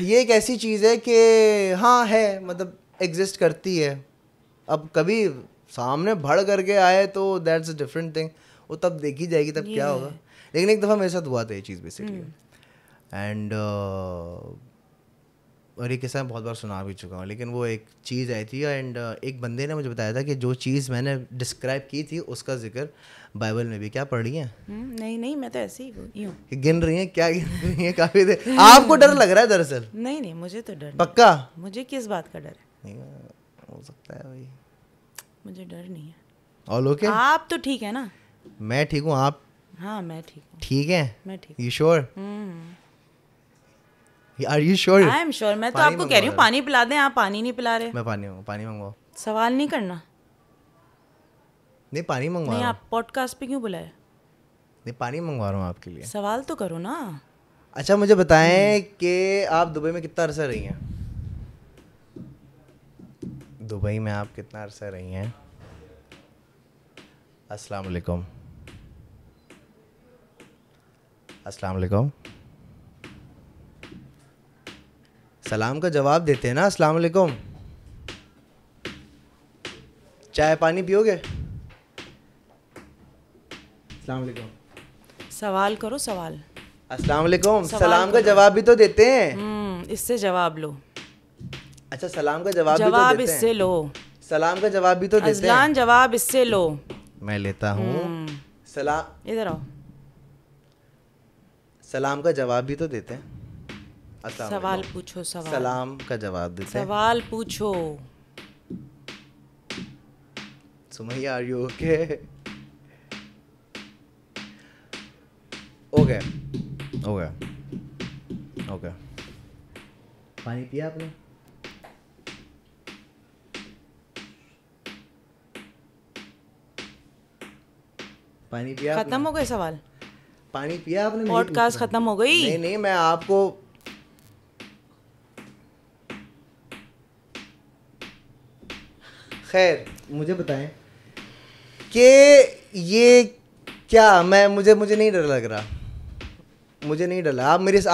ये एक ऐसी चीज़ है कि हाँ है, मतलब एग्जिस्ट करती है। अब कभी सामने भड़ करके आए तो दैट्स अ डिफरेंट थिंग, वो तब देखी जाएगी तब क्या होगा। लेकिन एक दफ़ा मेरे साथ हुआ था ये चीज़ बेसिकली, एंड और ये किस्सा बहुत बार सुना भी चुका हूँ, लेकिन वो एक चीज़ आई थी एंड एक बंदे ने मुझे बताया था कि जो चीज़ मैंने डिस्क्राइब की थी उसका जिक्र बाइबल में भी। क्या पढ़ रही हैं? नहीं नहीं, मैं तो ऐसे ही हूँ कि गिन रही हैं, क्या गिन रही हैं काफ़ी देर। आपको डर लग रहा है दरअसल? नहीं नहीं, मुझे तो डर पक्का। मुझे किस बात का डर है? हो सकता है भाई, मुझे डर नहीं है। All okay? आप तो ठीक है ना? मैं ठीक हूँ। आप? हाँ मैं ठीक हूँ। ठीक है, मैं ठीक हूँ। You sure? Are you sure? I am sure। मैं तो आपको कह रही हूँ पानी पिला दें, आप पानी नहीं पिला रहे। मैं पानी मंगवाओ। सवाल नहीं करना। नहीं पानी मंगवा। नहीं आप पॉडकास्ट पे क्यों बुलाए? नहीं पानी मंगवा रहा हूँ आपके लिए। सवाल तो करो ना। अच्छा मुझे बताएं कि आप दुबई में कितना अरसा रही हैं? दुबई में आप कितना अरसा रही हैं? अस्सलाम वालेकुम। अस्सलाम वालेकुम। सलाम का जवाब देते हैं ना, अस्सलाम वालेकुम। चाय पानी पियोगे? अस्सलाम वालेकुम। सवाल करो सवाल। अस्सलाम वालेकुम, सलाम का जवाब भी तो देते हैं। इससे जवाब लो। अच्छा सलाम का जवाब भी तो देते हैं। इससे लो। सलाम का जवाब भी तो देते हैं। अजलान जवाब इससे लो। मैं लेता हूँ। सलाम, इधर आओ। सलाम का जवाब भी तो देते हैं। सवाल पूछो सवाल। सलाम का जवाब देते हैं। सवाल पूछो। Sumaiya are you okay? Okay okay okay. पानी पिया आपने? पानी पिया? खत्म हो गए सवाल। पानी पिया आपने? पॉडकास्ट खत्म हो गई। नहीं नहीं, मैं आपको खैर मुझे बताएं कि ये क्या मैं मुझे नहीं डर लग रहा, मुझे नहीं डर।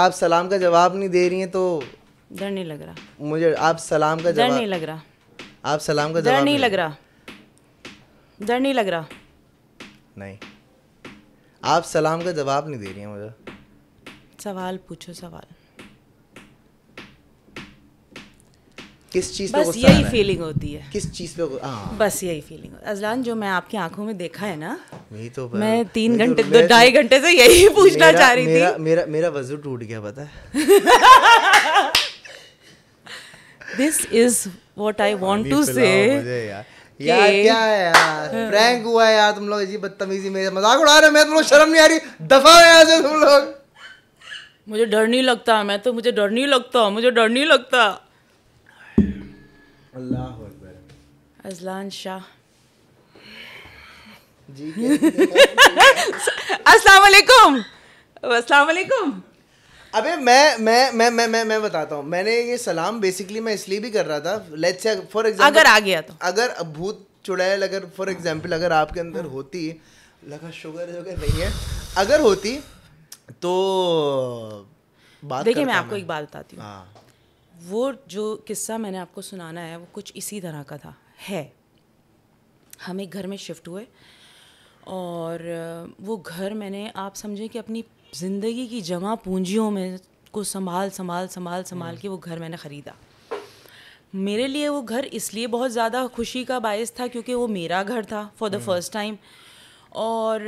आप सलाम का जवाब नहीं दे रही हैं तो डर नहीं लग रहा मुझे। आप सलाम का जवाब डर नहीं लग रहा। आप सलाम का जवाब डर नहीं लग रहा। डर नहीं लग रहा। नहीं, आप सलाम का जवाब नहीं दे रही हैं मुझे। सवाल पूछो सवाल। किस चीज़ पे बस यही फीलिंग होती है? किस चीज़ पे बस यही फीलिंग होती है। अजलान जो मैं आपकी आंखों में देखा है ना, तो मैं 3 घंटे 2-2.5 घंटे से यही पूछना चाह रही थी। मेरा वजू टूट गया पता है। This is what I want to say. यार क्या है यार, प्रैंक हुआ है यार। तुम लोग जी बदतमीजी, मेरे मजाक उड़ा रहे हो। मैं तुम लोग शर्म नहीं आ रही? दफा यहाँ से तुम लोग। मुझे डर नहीं लगता। मैं तो मुझे डर नहीं लगता, मुझे डर नहीं लगता। अल्लाह अकबर। अजलान शाह जी अस्सलाम वालेकुम। अस्सलाम वालेकुम। अबे मैं बताता हूँ, मैंने ये सलाम बेसिकली मैं इसलिए भी कर रहा था, लेट्स से फॉर एग्जांपल अगर आ गया तो, अगर भूत चुड़ैल अगर फॉर एग्जांपल अगर आपके अंदर होती, लगा शुगर वगैरह नहीं है, अगर होती तो बात देखिए। मैं आपको एक बात बताती हूँ, वो जो किस्सा मैंने आपको सुनाना है वो कुछ इसी तरह का था है। हम एक घर में शिफ्ट हुए और वो घर मैंने आप समझें कि अपनी ज़िंदगी की जमा पूंजियों में को संभाल के वो घर मैंने ख़रीदा। मेरे लिए वो घर इसलिए बहुत ज़्यादा खुशी का बायस था क्योंकि वो मेरा घर था फॉर द फर्स्ट टाइम। और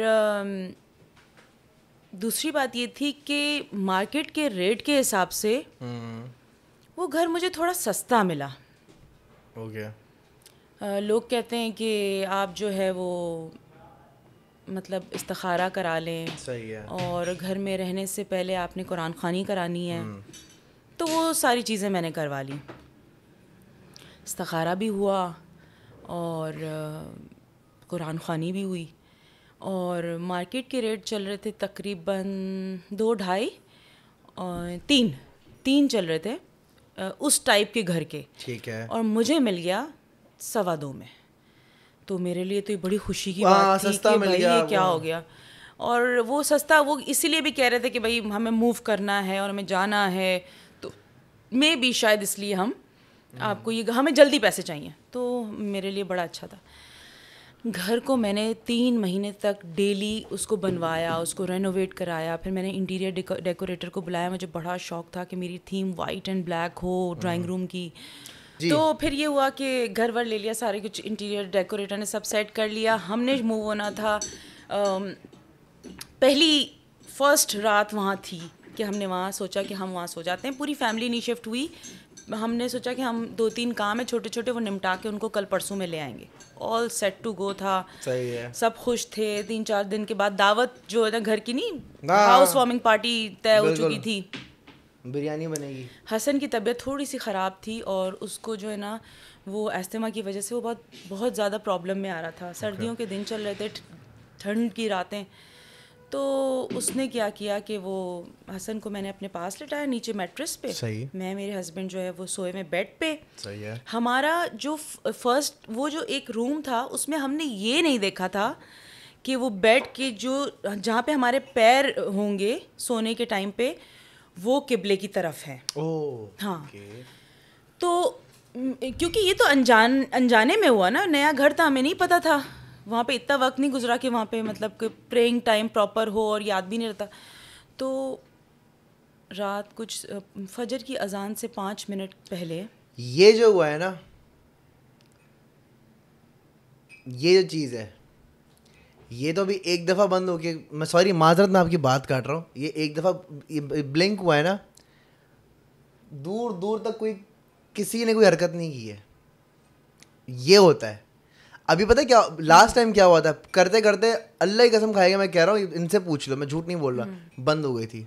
दूसरी बात ये थी कि मार्केट के रेट के हिसाब से वो घर मुझे थोड़ा सस्ता मिला। ओके। लोग कहते हैं कि आप जो है वो मतलब इस्तखारा करा लें, सही है, और घर में रहने से पहले आपने कुरान खानी करानी है, तो वो सारी चीज़ें मैंने करवा ली। इस्तखारा भी हुआ और कुरान खानी भी हुई, और मार्केट के रेट चल रहे थे तकरीबन 2, 2.5 और 3 चल रहे थे उस टाइप के घर के, ठीक है, और मुझे मिल गया 2.25 में। तो मेरे लिए तो ये बड़ी खुशी की बात थी कि भाई ये क्या हो गया। और वो सस्ता वो इसीलिए भी कह रहे थे कि भाई हमें मूव करना है और हमें जाना है, तो मे भी शायद इसलिए हम आपको ये हमें जल्दी पैसे चाहिए, तो मेरे लिए बड़ा अच्छा था। घर को मैंने 3 महीने तक डेली उसको बनवाया, उसको रेनोवेट कराया, फिर मैंने इंटीरियर डेकोरेटर को बुलाया। मुझे बड़ा शौक था कि मेरी थीम वाइट एंड ब्लैक हो ड्राइंग रूम की। तो फिर ये हुआ कि घर वर ले लिया, सारे कुछ इंटीरियर डेकोरेटर ने सब सेट कर लिया, हमने मूव होना था। फर्स्ट रात वहाँ थी कि हमने वहाँ सोचा कि हम वहाँ सो जाते हैं, पूरी फैमिली नहीं शिफ्ट हुई। हमने सोचा कि हम 2-3 काम है छोटे छोटे वो निपटा के उनको कल परसों में ले आएंगे। ऑल सेट टू गो था, सही है, सब खुश थे। 3-4 दिन के बाद दावत जो है ना घर की, नहीं हाउस वार्मिंग पार्टी तय हो चुकी थी, बिरयानी बनेगी। हसन की तबीयत थोड़ी सी ख़राब थी और उसको जो है ना वो एस्थमा की वजह से वो बहुत ज़्यादा प्रॉब्लम में आ रहा था। सर्दियों के दिन चल रहे थे, ठंड की रातें, तो उसने क्या किया कि वो हसन को मैंने अपने पास लेटाया नीचे मैट्रेस पे, सही, मैं मेरे हस्बैंड जो है वो सोए में बेड पे, सही है। हमारा जो फर्स्ट वो जो एक रूम था उसमें हमने ये नहीं देखा था कि वो बेड के जो जहाँ पे हमारे पैर होंगे सोने के टाइम पे वो किबले की तरफ है। हाँ, तो क्योंकि ये तो अनजाने में हुआ ना, नया घर था, हमें नहीं पता था, वहाँ पे इतना वक्त नहीं गुजरा कि वहाँ पे मतलब कि प्रेइंग टाइम प्रॉपर हो और याद भी नहीं रहता। तो रात कुछ फजर की अजान से 5 मिनट पहले ये जो हुआ है ना, ये जो चीज़ है ये तो अभी एक दफ़ा बंद हो के, मैं सॉरी माजरत मैं आपकी बात काट रहा हूँ, ये एक दफ़ा ब्लिंक हुआ है ना, दूर दूर तक कोई किसी ने कोई हरकत नहीं की है। ये होता है। अभी पता है क्या लास्ट टाइम क्या हुआ था, करते करते अल्लाह की कसम खाएगा मैं कह रहा हूँ, इनसे पूछ लो, मैं झूठ नहीं बोल रहा, बंद हो गई थी।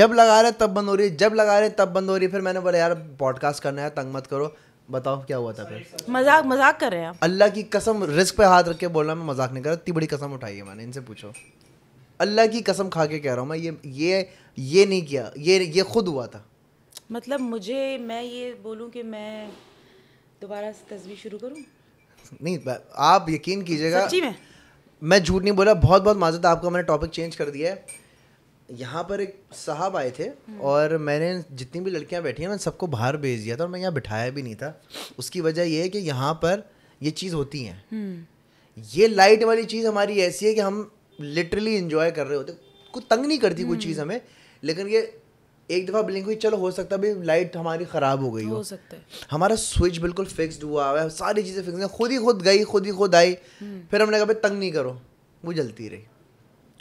जब लगा रहे तब बंद हो रही है, जब लगा रहे तब बंद हो रही है। फिर मैंने बोला यार पॉडकास्ट करना है, तंग मत करो, बताओ क्या हुआ था। फिर मजाक कर रहे हैं आप, अल्लाह की कसम, रिस्क पे हाथ रख के बोल रहा मैं, मजाक नहीं कर रहा, इतनी बड़ी कसम उठाई है मैंने, इनसे पूछो, अल्लाह की कसम खा के कह रहा हूँ मैं, ये नहीं किया, ये खुद हुआ था। मतलब मुझे, मैं ये बोलूँ कि मैं दोबारा से तस्वीर शुरू करूँ, नहीं आप यकीन कीजिएगा सच्ची में मैं झूठ नहीं बोला, बहुत बहुत माजूद आपका मैंने टॉपिक चेंज कर दिया है। यहाँ पर एक साहब आए थे और मैंने जितनी भी लड़कियाँ बैठी हैं मैंने सबको बाहर भेज दिया था और मैं यहाँ बिठाया भी नहीं था। उसकी वजह यह है कि यहाँ पर ये चीज़ होती है, ये लाइट वाली चीज़ हमारी ऐसी है कि हम लिटरली एंजॉय कर रहे होते, कुछ तंग नहीं करती कोई चीज़ हमें, लेकिन ये एक दफ़ा ब्लिंक हुई, चलो हो सकता है भाई लाइट हमारी ख़राब हो गई हो सकता है, हमारा स्विच बिल्कुल फिक्स्ड हुआ है, सारी चीज़ें फिक्स हैं, खुद ही खुद आई। फिर हमने कहा भाई तंग नहीं करो, वो जलती रही।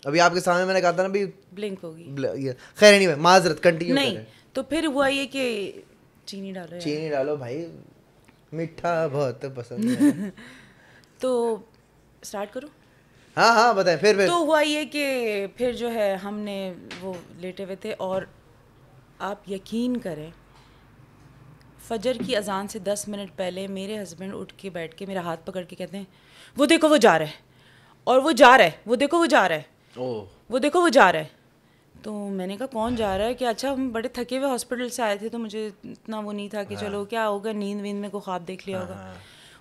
अभी आपके सामने मैंने कहा था ना भी ब्लिंक होगी, खैर नहीं माजरत कंटिन्यू नहीं। तो फिर हुआ ये कि चीनी डालो भाई, मीठा बहुत पसंद है। तो स्टार्ट करूं? हाँ बताएं। फिर तो हुआ ये कि फिर जो है हमने वो लेटे हुए थे और आप यकीन करें फजर की अजान से 10 मिनट पहले मेरे हस्बैंड उठ के बैठ के मेरा हाथ पकड़ के कहते हैं वो देखो वो जा रहा है, वो देखो वो जा रहा है, तो मैंने कहा कौन जा रहा है कि अच्छा हम बड़े थके हुए हॉस्पिटल से आए थे तो मुझे इतना वो नहीं था कि चलो क्या होगा नींद वींद में कोई ख्वाब देख लिया होगा।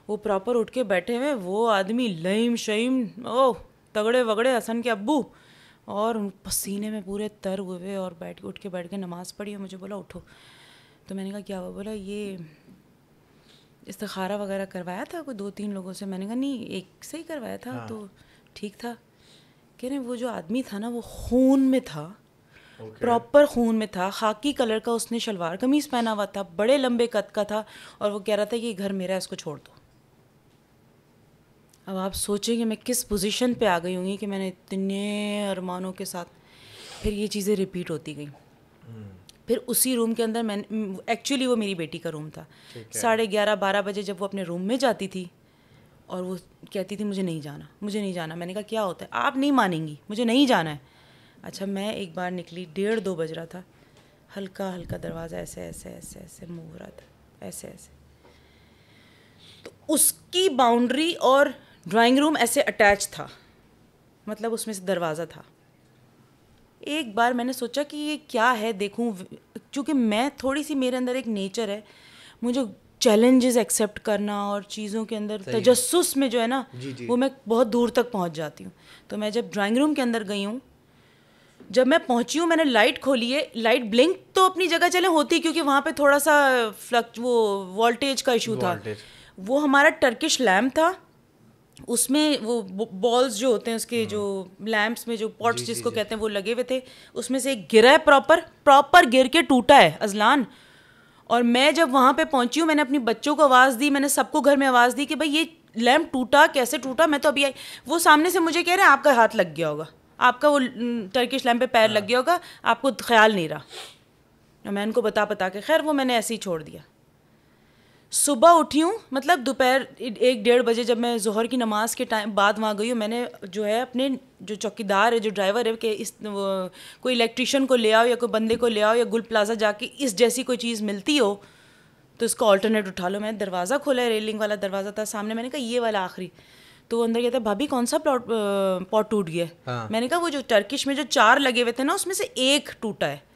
वो प्रॉपर उठ के बैठे हुए वो आदमी लईम शईम ओह तगड़े वगड़े हसन के अब्बू और पसीने में पूरे तर हुए और उठ के बैठ के नमाज़ पढ़ी और मुझे बोला उठो। तो मैंने कहा क्या हुआ? बोला ये इस्तिखारा वगैरह करवाया था कोई 2-3 लोगों से। मैंने कहा नहीं एक से ही करवाया था तो ठीक था। कह रहे वो जो आदमी था ना वो खून में था प्रॉपर खून में था। खाकी कलर का उसने शलवार कमीज पहना हुआ था, बड़े लंबे कद का था और वो कह रहा था कि घर मेरा है इसको छोड़ दो। अब आप सोचेंगे मैं किस पोजीशन पे आ गई होंगी कि मैंने इतने अरमानों के साथ। फिर ये चीज़ें रिपीट होती गई। फिर उसी रूम के अंदर मैंने एक्चुअली वो मेरी बेटी का रूम था। 11:30-12 बजे जब वो अपने रूम में जाती थी और वो कहती थी मुझे नहीं जाना मुझे नहीं जाना। मैंने कहा क्या होता है? आप नहीं मानेंगी मुझे नहीं जाना है। अच्छा मैं एक बार निकली 1:30-2 बज रहा था। हल्का हल्का दरवाज़ा ऐसे ऐसे ऐसे ऐसे मूव हो रहा था ऐसे ऐसे। तो उसकी बाउंड्री और ड्राइंग रूम ऐसे अटैच था, मतलब उसमें से दरवाज़ा था। एक बार मैंने सोचा कि ये क्या है देखूं, क्योंकि मैं थोड़ी सी मेरे अंदर एक नेचर है मुझे चैलेंजेस एक्सेप्ट करना और चीज़ों के अंदर तजस्सुस में जो है ना वो मैं बहुत दूर तक पहुंच जाती हूँ। तो मैं जब ड्राइंग रूम के अंदर गई हूँ, जब मैं पहुंची हूँ मैंने लाइट खोली है, लाइट ब्लिंक तो अपनी जगह चले होती क्योंकि वहाँ पे थोड़ा सा वो वोल्टेज का इशू था। वो हमारा टर्किश लैम्प था, उसमें वो बॉल्स जो होते हैं उसके जो लैम्प्स में जो पॉट्स जिसको कहते हैं वो लगे हुए थे। उसमें से एक गिरा है प्रॉपर गिर के टूटा है अजलान। और मैं जब वहाँ पे पहुँची हूँ मैंने अपने बच्चों को आवाज़ दी, मैंने सबको घर में आवाज़ दी कि भाई ये लैम्प टूटा कैसे टूटा। मैं तो अभी आई। वो सामने से मुझे कह रहे हैं आपका हाथ लग गया होगा, आपका वो टर्किश लैम्प पे पैर लग गया होगा, आपको ख्याल नहीं रहा। मैं उनको बता के खैर वो मैंने ऐसे ही छोड़ दिया। सुबह उठी हूँ, मतलब दोपहर 1-1:30 बजे जब मैं ज़ोहर की नमाज के टाइम बाद वहाँ गई हूँ। मैंने जो है अपने जो चौकीदार है जो ड्राइवर है कि इस कोई इलेक्ट्रीशियन को ले आओ या कोई बंदे को ले आओ या गुल प्लाजा जाके इस जैसी कोई चीज़ मिलती हो तो इसका ऑल्टरनेट उठा लो। मैंने दरवाज़ा खोला, रेलिंग वाला दरवाज़ा था सामने। मैंने कहा ये वाला आखिरी। तो वो अंदर कहता है भाभी कौन सा पॉट टूट गया? मैंने कहा वो जो टर्किश में जो 4 लगे हुए थे ना उसमें से एक टूटा है।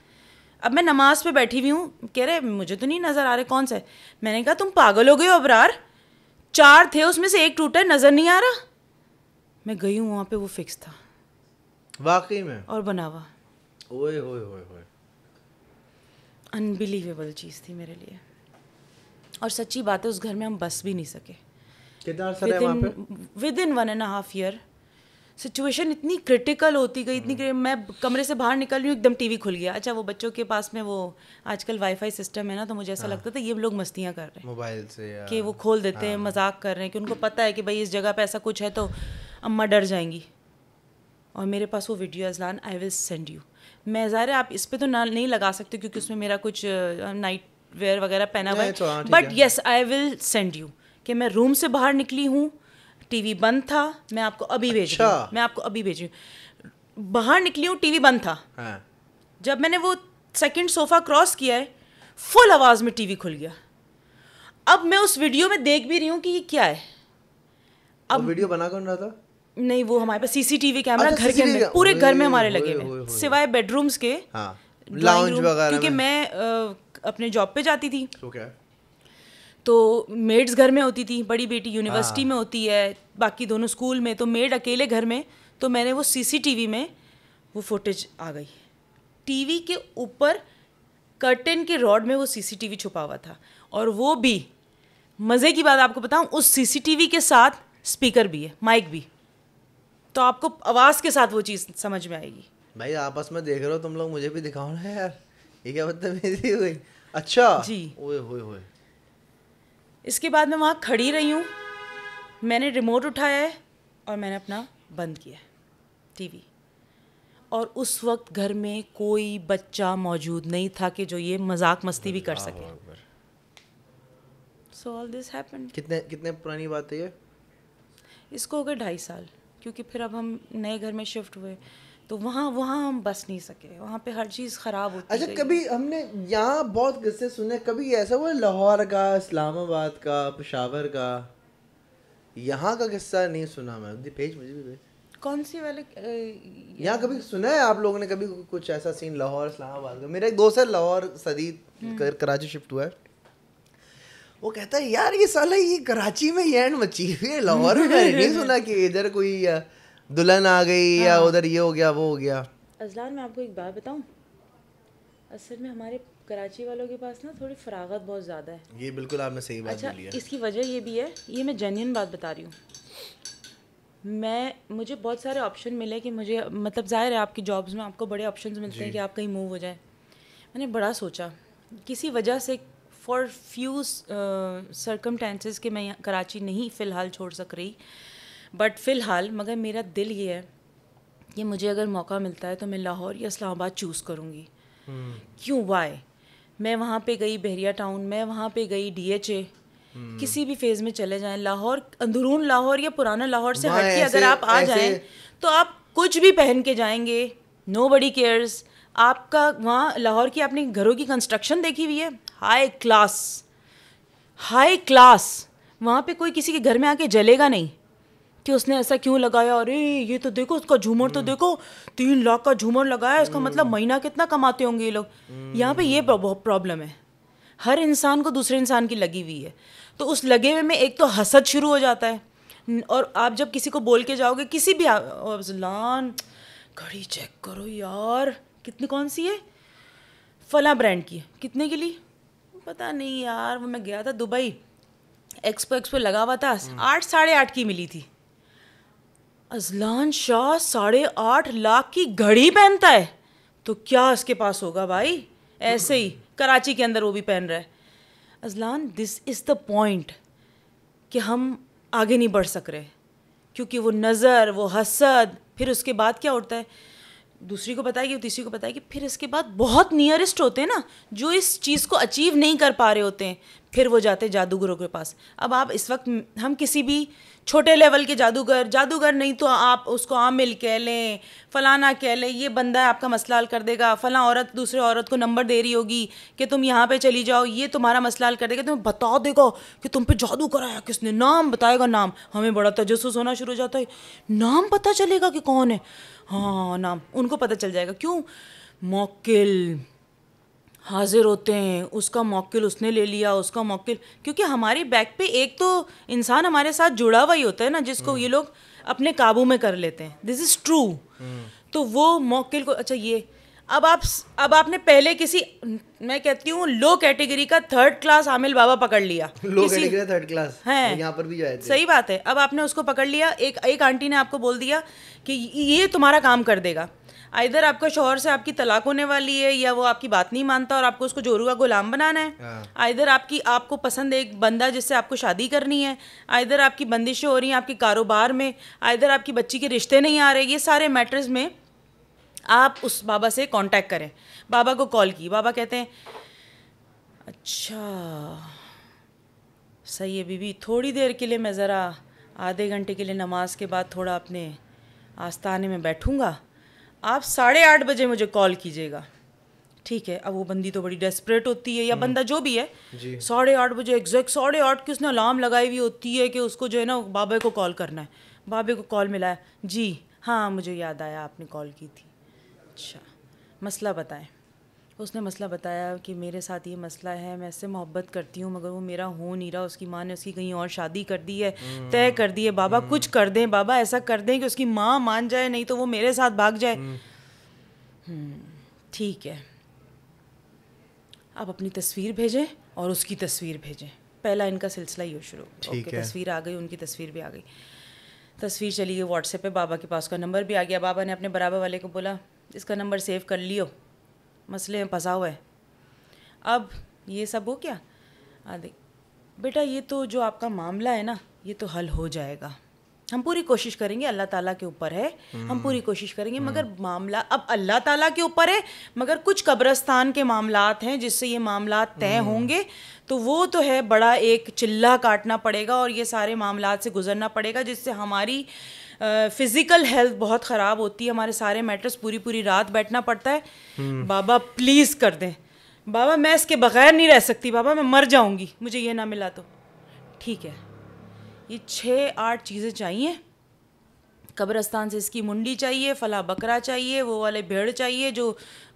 अब मैं नमाज पे बैठी हुई हूँ। कह रहे मुझे तो नहीं नज़र आ रहे कौन सा है। मैंने कहा तुम पागल हो गए हो अबरार, 4 थे उसमें से एक टूटा है नज़र नहीं आ रहा। मैं गई हूँ वहाँ पे वो फिक्स था वाकई में और बना हुआ। ओए ओए ओए ओए अनबिलीवेबल चीज़ थी मेरे लिए। और सच्ची बात है उस घर में हम बस भी नहीं सके। कितना साल है वहाँ पे? विदिन 1.5 ईयर सिचुएशन इतनी क्रिटिकल होती गई इतनी। मैं कमरे से बाहर निकल रही हूँ एकदम टीवी खुल गया। अच्छा वो बच्चों के पास में वो आजकल वाईफाई सिस्टम है ना तो मुझे ऐसा लगता था ये लोग मस्तियाँ कर रहे हैं मोबाइल से कि वो खोल देते हैं, मजाक कर रहे हैं कि उनको पता है कि भाई इस जगह पे ऐसा कुछ है तो अम्मा डर जाएंगी। और मेरे पास वो video Azlan I will send you. मैं ज़ाहिर आप इस पर तो नहीं लगा सकते क्योंकि उसमें मेरा कुछ नाइट वेयर वगैरह पहना हुआ है, but yes I will send you कि मैं रूम से बाहर निकली हूँ, टीवी बंद था। मैं आपको अभी भेज रही हूँ, मैं आपको अभी भेज रही हूँ। बाहर निकली हूँ, टीवी बंद था। जब मैंने वो सेकंड सोफा क्रॉस किया है फुल आवाज़ में टीवी खुल गया। अब मैं उस वीडियो में देख भी रही हूँ कि ये क्या है। अब वीडियो बना कौन रहा था? नहीं वो हमारे पास सीसीटीवी कैमरा घर के अंदर पूरे घर में हमारे लगे हुए सिवाय बेडरूम्स के, क्योंकि मैं अपने जॉब पे जाती थी तो मेड्स घर में होती थी, बड़ी बेटी यूनिवर्सिटी में होती है, बाकी दोनों स्कूल में, तो मेड अकेले घर में। तो मैंने वो सीसीटीवी में वो फुटेज आ गई। टीवी के ऊपर कर्टन के रॉड में वो सीसीटीवी छुपा हुआ था। और वो भी मज़े की बात आपको बताऊं, उस सीसीटीवी के साथ स्पीकर भी है, माइक भी। तो आपको आवाज़ के साथ वो चीज़ समझ में आएगी। भाई आपस में देख रहे हो तुम लोग, मुझे भी दिखाओ ना यार, ये क्या बदतमीजी हुई। अच्छा जी, ओए होए होए। इसके बाद मैं वहाँ खड़ी रही हूँ, मैंने रिमोट उठाया है और मैंने अपना बंद किया है टीवी। और उस वक्त घर में कोई बच्चा मौजूद नहीं था कि जो ये मजाक मस्ती भी कर सके। So all this happened. कितने पुरानी बात है ये? इसको हो गए 2.5 साल, क्योंकि फिर अब हम नए घर में शिफ्ट हुए तो वहाँ हम बस नहीं सके, वहाँ पे हर चीज़ ख़राब होती है। अच्छा कभी हमने यहाँ बहुत किस्से सुने, कभी ऐसा हुआ लाहौर का, इस्लामाबाद का, पेशावर का? यहाँ का किस्सा नहीं सुना मैं, भेज मुझे भी भेज। कौन सी वाले? यहाँ कभी सुना है आप लोगों ने कभी कुछ ऐसा सीन लाहौर इस्लामाबाद का? मेरा एक दोस्त है लाहौर सदीद, कराची शिफ्ट हुआ है, वो कहता है यार ये साला ये कराची में ये एंड मची हुई है, लाहौर में मैंने नहीं सुना कि इधर कोई दुल्हन आ गई या उधर ये हो गया वो हो गया। अजलान मैं आपको एक बात बताऊँ, असल में हमारे कराची वालों के पास ना थोड़ी फरागत बहुत ज़्यादा है। ये बिल्कुल आपने सही बात बोली है। इसकी वजह ये भी है, ये मैं जेन्युइन बात बता रही हूँ, मुझे बहुत सारे ऑप्शन मिले कि मुझे मतलब ज़ाहिर है आपकी जॉब्स में आपको बड़े ऑप्शंस मिलते हैं कि आप कहीं मूव हो जाए। मैंने बड़ा सोचा, किसी वजह से फॉर फ्यू सर्कमटेंसेस कि मैं कराची नहीं फ़िलहाल छोड़ सक रही, बट फ़िलहाल मगर मेरा दिल ये है कि मुझे अगर मौका मिलता है तो मैं लाहौर या इस्लामाबाद चूज़ करूँगी। क्यों वाई? मैं वहाँ पे गई बहरिया टाउन, मैं वहाँ पे गई डीएचए, किसी भी फेज़ में चले जाएं, लाहौर अंदरून लाहौर या पुराना लाहौर से हटके अगर आप आ जाएं तो आप कुछ भी पहन के जाएंगे, नोबडी केयर्स। आपका वहाँ लाहौर की आपने घरों की कंस्ट्रक्शन देखी हुई है, हाई क्लास हाई क्लास। वहाँ पे कोई किसी के घर में आके जलेगा नहीं कि उसने ऐसा क्यों लगाया, अरे ये तो देखो उसका झूमर तो देखो 3 लाख का झूमर लगाया, इसका मतलब महीना कितना कमाते होंगे ये लोग। यहाँ पे ये प्रॉब्लम है, हर इंसान को दूसरे इंसान की लगी हुई है, तो उस लगे हुए में एक तो हसद शुरू हो जाता है। और आप जब किसी को बोल के जाओगे किसी भी अजलान घड़ी चेक करो यार कितनी, कौन सी है फला ब्रांड की, कितने के लिए पता नहीं यार, वो मैं गया था दुबई एक्सपो लगा हुआ था, 8-8.5 लाख की मिली थी। अजलान शाह 8.5 लाख की घड़ी पहनता है तो क्या इसके पास होगा भाई, ऐसे ही कराची के अंदर वो भी पहन रहा है। Azlan this is the point कि हम आगे नहीं बढ़ सक रहे, क्योंकि वो नज़र वो हसद, फिर उसके बाद क्या होता है, दूसरी को बताएगी तीसरी को बताएगी, फिर इसके बाद बहुत नियरेस्ट होते हैं ना जो इस चीज़ को अचीव नहीं कर पा रहे होते हैं, फिर वो जाते हैं जादूगरों के पास। अब आप इस वक्त हम किसी भी छोटे लेवल के जादूगर नहीं तो आप उसको आमिल कह लें, फलाना कह लें, ये बंदा आपका मसला हल कर देगा, फलां औरत दूसरे औरत को नंबर दे रही होगी कि तुम यहाँ पे चली जाओ ये तुम्हारा मसला हल कर देगा, तुम्हें बता देगा कि तुम पे जादू कराया किसने, नाम बताएगा, नाम हमें बड़ा तजस्सुस होना शुरू हो जाता है, नाम पता चलेगा कि कौन है, हाँ नाम उनको पता चल जाएगा। क्यों? मौकिल हाजिर होते हैं, उसका मौकिल उसने ले लिया, उसका मौकिल, क्योंकि हमारी बैक पे एक तो इंसान हमारे साथ जुड़ा हुआ ही होता है ना जिसको ये लोग अपने काबू में कर लेते हैं, दिस इज़ ट्रू। तो वो मौकिल को अच्छा ये अब आपने पहले किसी, मैं कहती हूँ लो कैटेगरी का 3rd क्लास आमिल बाबा पकड़ लिया, लो कैटेगरी 3rd क्लास है यहाँ पर भी जाए, सही बात है, अब आपने उसको पकड़ लिया, एक आंटी ने आपको बोल दिया कि ये तुम्हारा काम कर देगा, आइदर आपका शोहर से आपकी तलाक होने वाली है या वो आपकी बात नहीं मानता और आपको उसको जोरू का गुलाम बनाना है, आइदर आपको पसंद है एक बंदा जिससे आपको शादी करनी है, आइदर आपकी बंदिशें हो रही हैं आपके कारोबार में, आइदर आपकी बच्ची के रिश्ते नहीं आ रहे, ये सारे मैटर्स में आप उस बाबा से कांटेक्ट करें। बाबा को कॉल की, बाबा कहते हैं अच्छा सही है बीबी, थोड़ी देर के लिए मैं ज़रा आधे घंटे के लिए नमाज के बाद थोड़ा अपने आस्थाने में बैठूँगा, आप 8:30 बजे मुझे कॉल कीजिएगा, ठीक है। अब वो बंदी तो बड़ी डेस्परेट होती है या बंदा जो भी है, 8:30 बजे एग्जैक्ट 8:30 की उसने अलार्म लगाई हुई होती है कि उसको जो है ना बाबे को कॉल करना है, बाबे को कॉल मिलाया, जी हाँ मुझे याद आया आपने कॉल की थी, अच्छा मसला बताएं। उसने मसला बताया कि मेरे साथ ये मसला है, मैं इससे मोहब्बत करती हूँ मगर वो मेरा हो नहीं रहा, उसकी माँ ने उसकी कहीं और शादी कर दी है, तय कर दी है, बाबा कुछ कर दें, बाबा ऐसा कर दें कि उसकी माँ मान जाए नहीं तो वो मेरे साथ भाग जाए। ठीक है, आप अपनी तस्वीर भेजें और उसकी तस्वीर भेजें, पहला इनका सिलसिला ही शुरू, ओके तस्वीर आ गई, उनकी तस्वीर भी आ गई, तस्वीर चली गई व्हाट्सएप पे, बाबा के पास का नंबर भी आ गया, बाबा ने अपने बराबर वाले को बोला इसका नंबर सेव कर लियो, मसले में फंसा हुआ है। अब ये सब हो क्या, आदि बेटा ये तो जो आपका मामला है ना ये तो हल हो जाएगा, हम पूरी कोशिश करेंगे, अल्लाह ताला के ऊपर है, हम पूरी कोशिश करेंगे, मगर मामला अब अल्लाह ताला के ऊपर है, मगर कुछ कब्रस्तान के मामलात हैं जिससे ये मामलात तय होंगे, तो वो तो है बड़ा एक चिल्ला काटना पड़ेगा और ये सारे मामलात से गुजरना पड़ेगा जिससे हमारी फिज़िकल हेल्थ बहुत ख़राब होती है, हमारे सारे मैटर्स पूरी रात बैठना पड़ता है। बाबा प्लीज़ कर दें, बाबा मैं इसके बग़ैर नहीं रह सकती, बाबा मैं मर जाऊँगी मुझे ये ना मिला तो। ठीक है, ये 6-8 चीज़ें चाहिए कब्रिस्तान से इसकी मुंडी चाहिए, फला बकरा चाहिए, वो वाले भेड़ चाहिए, जो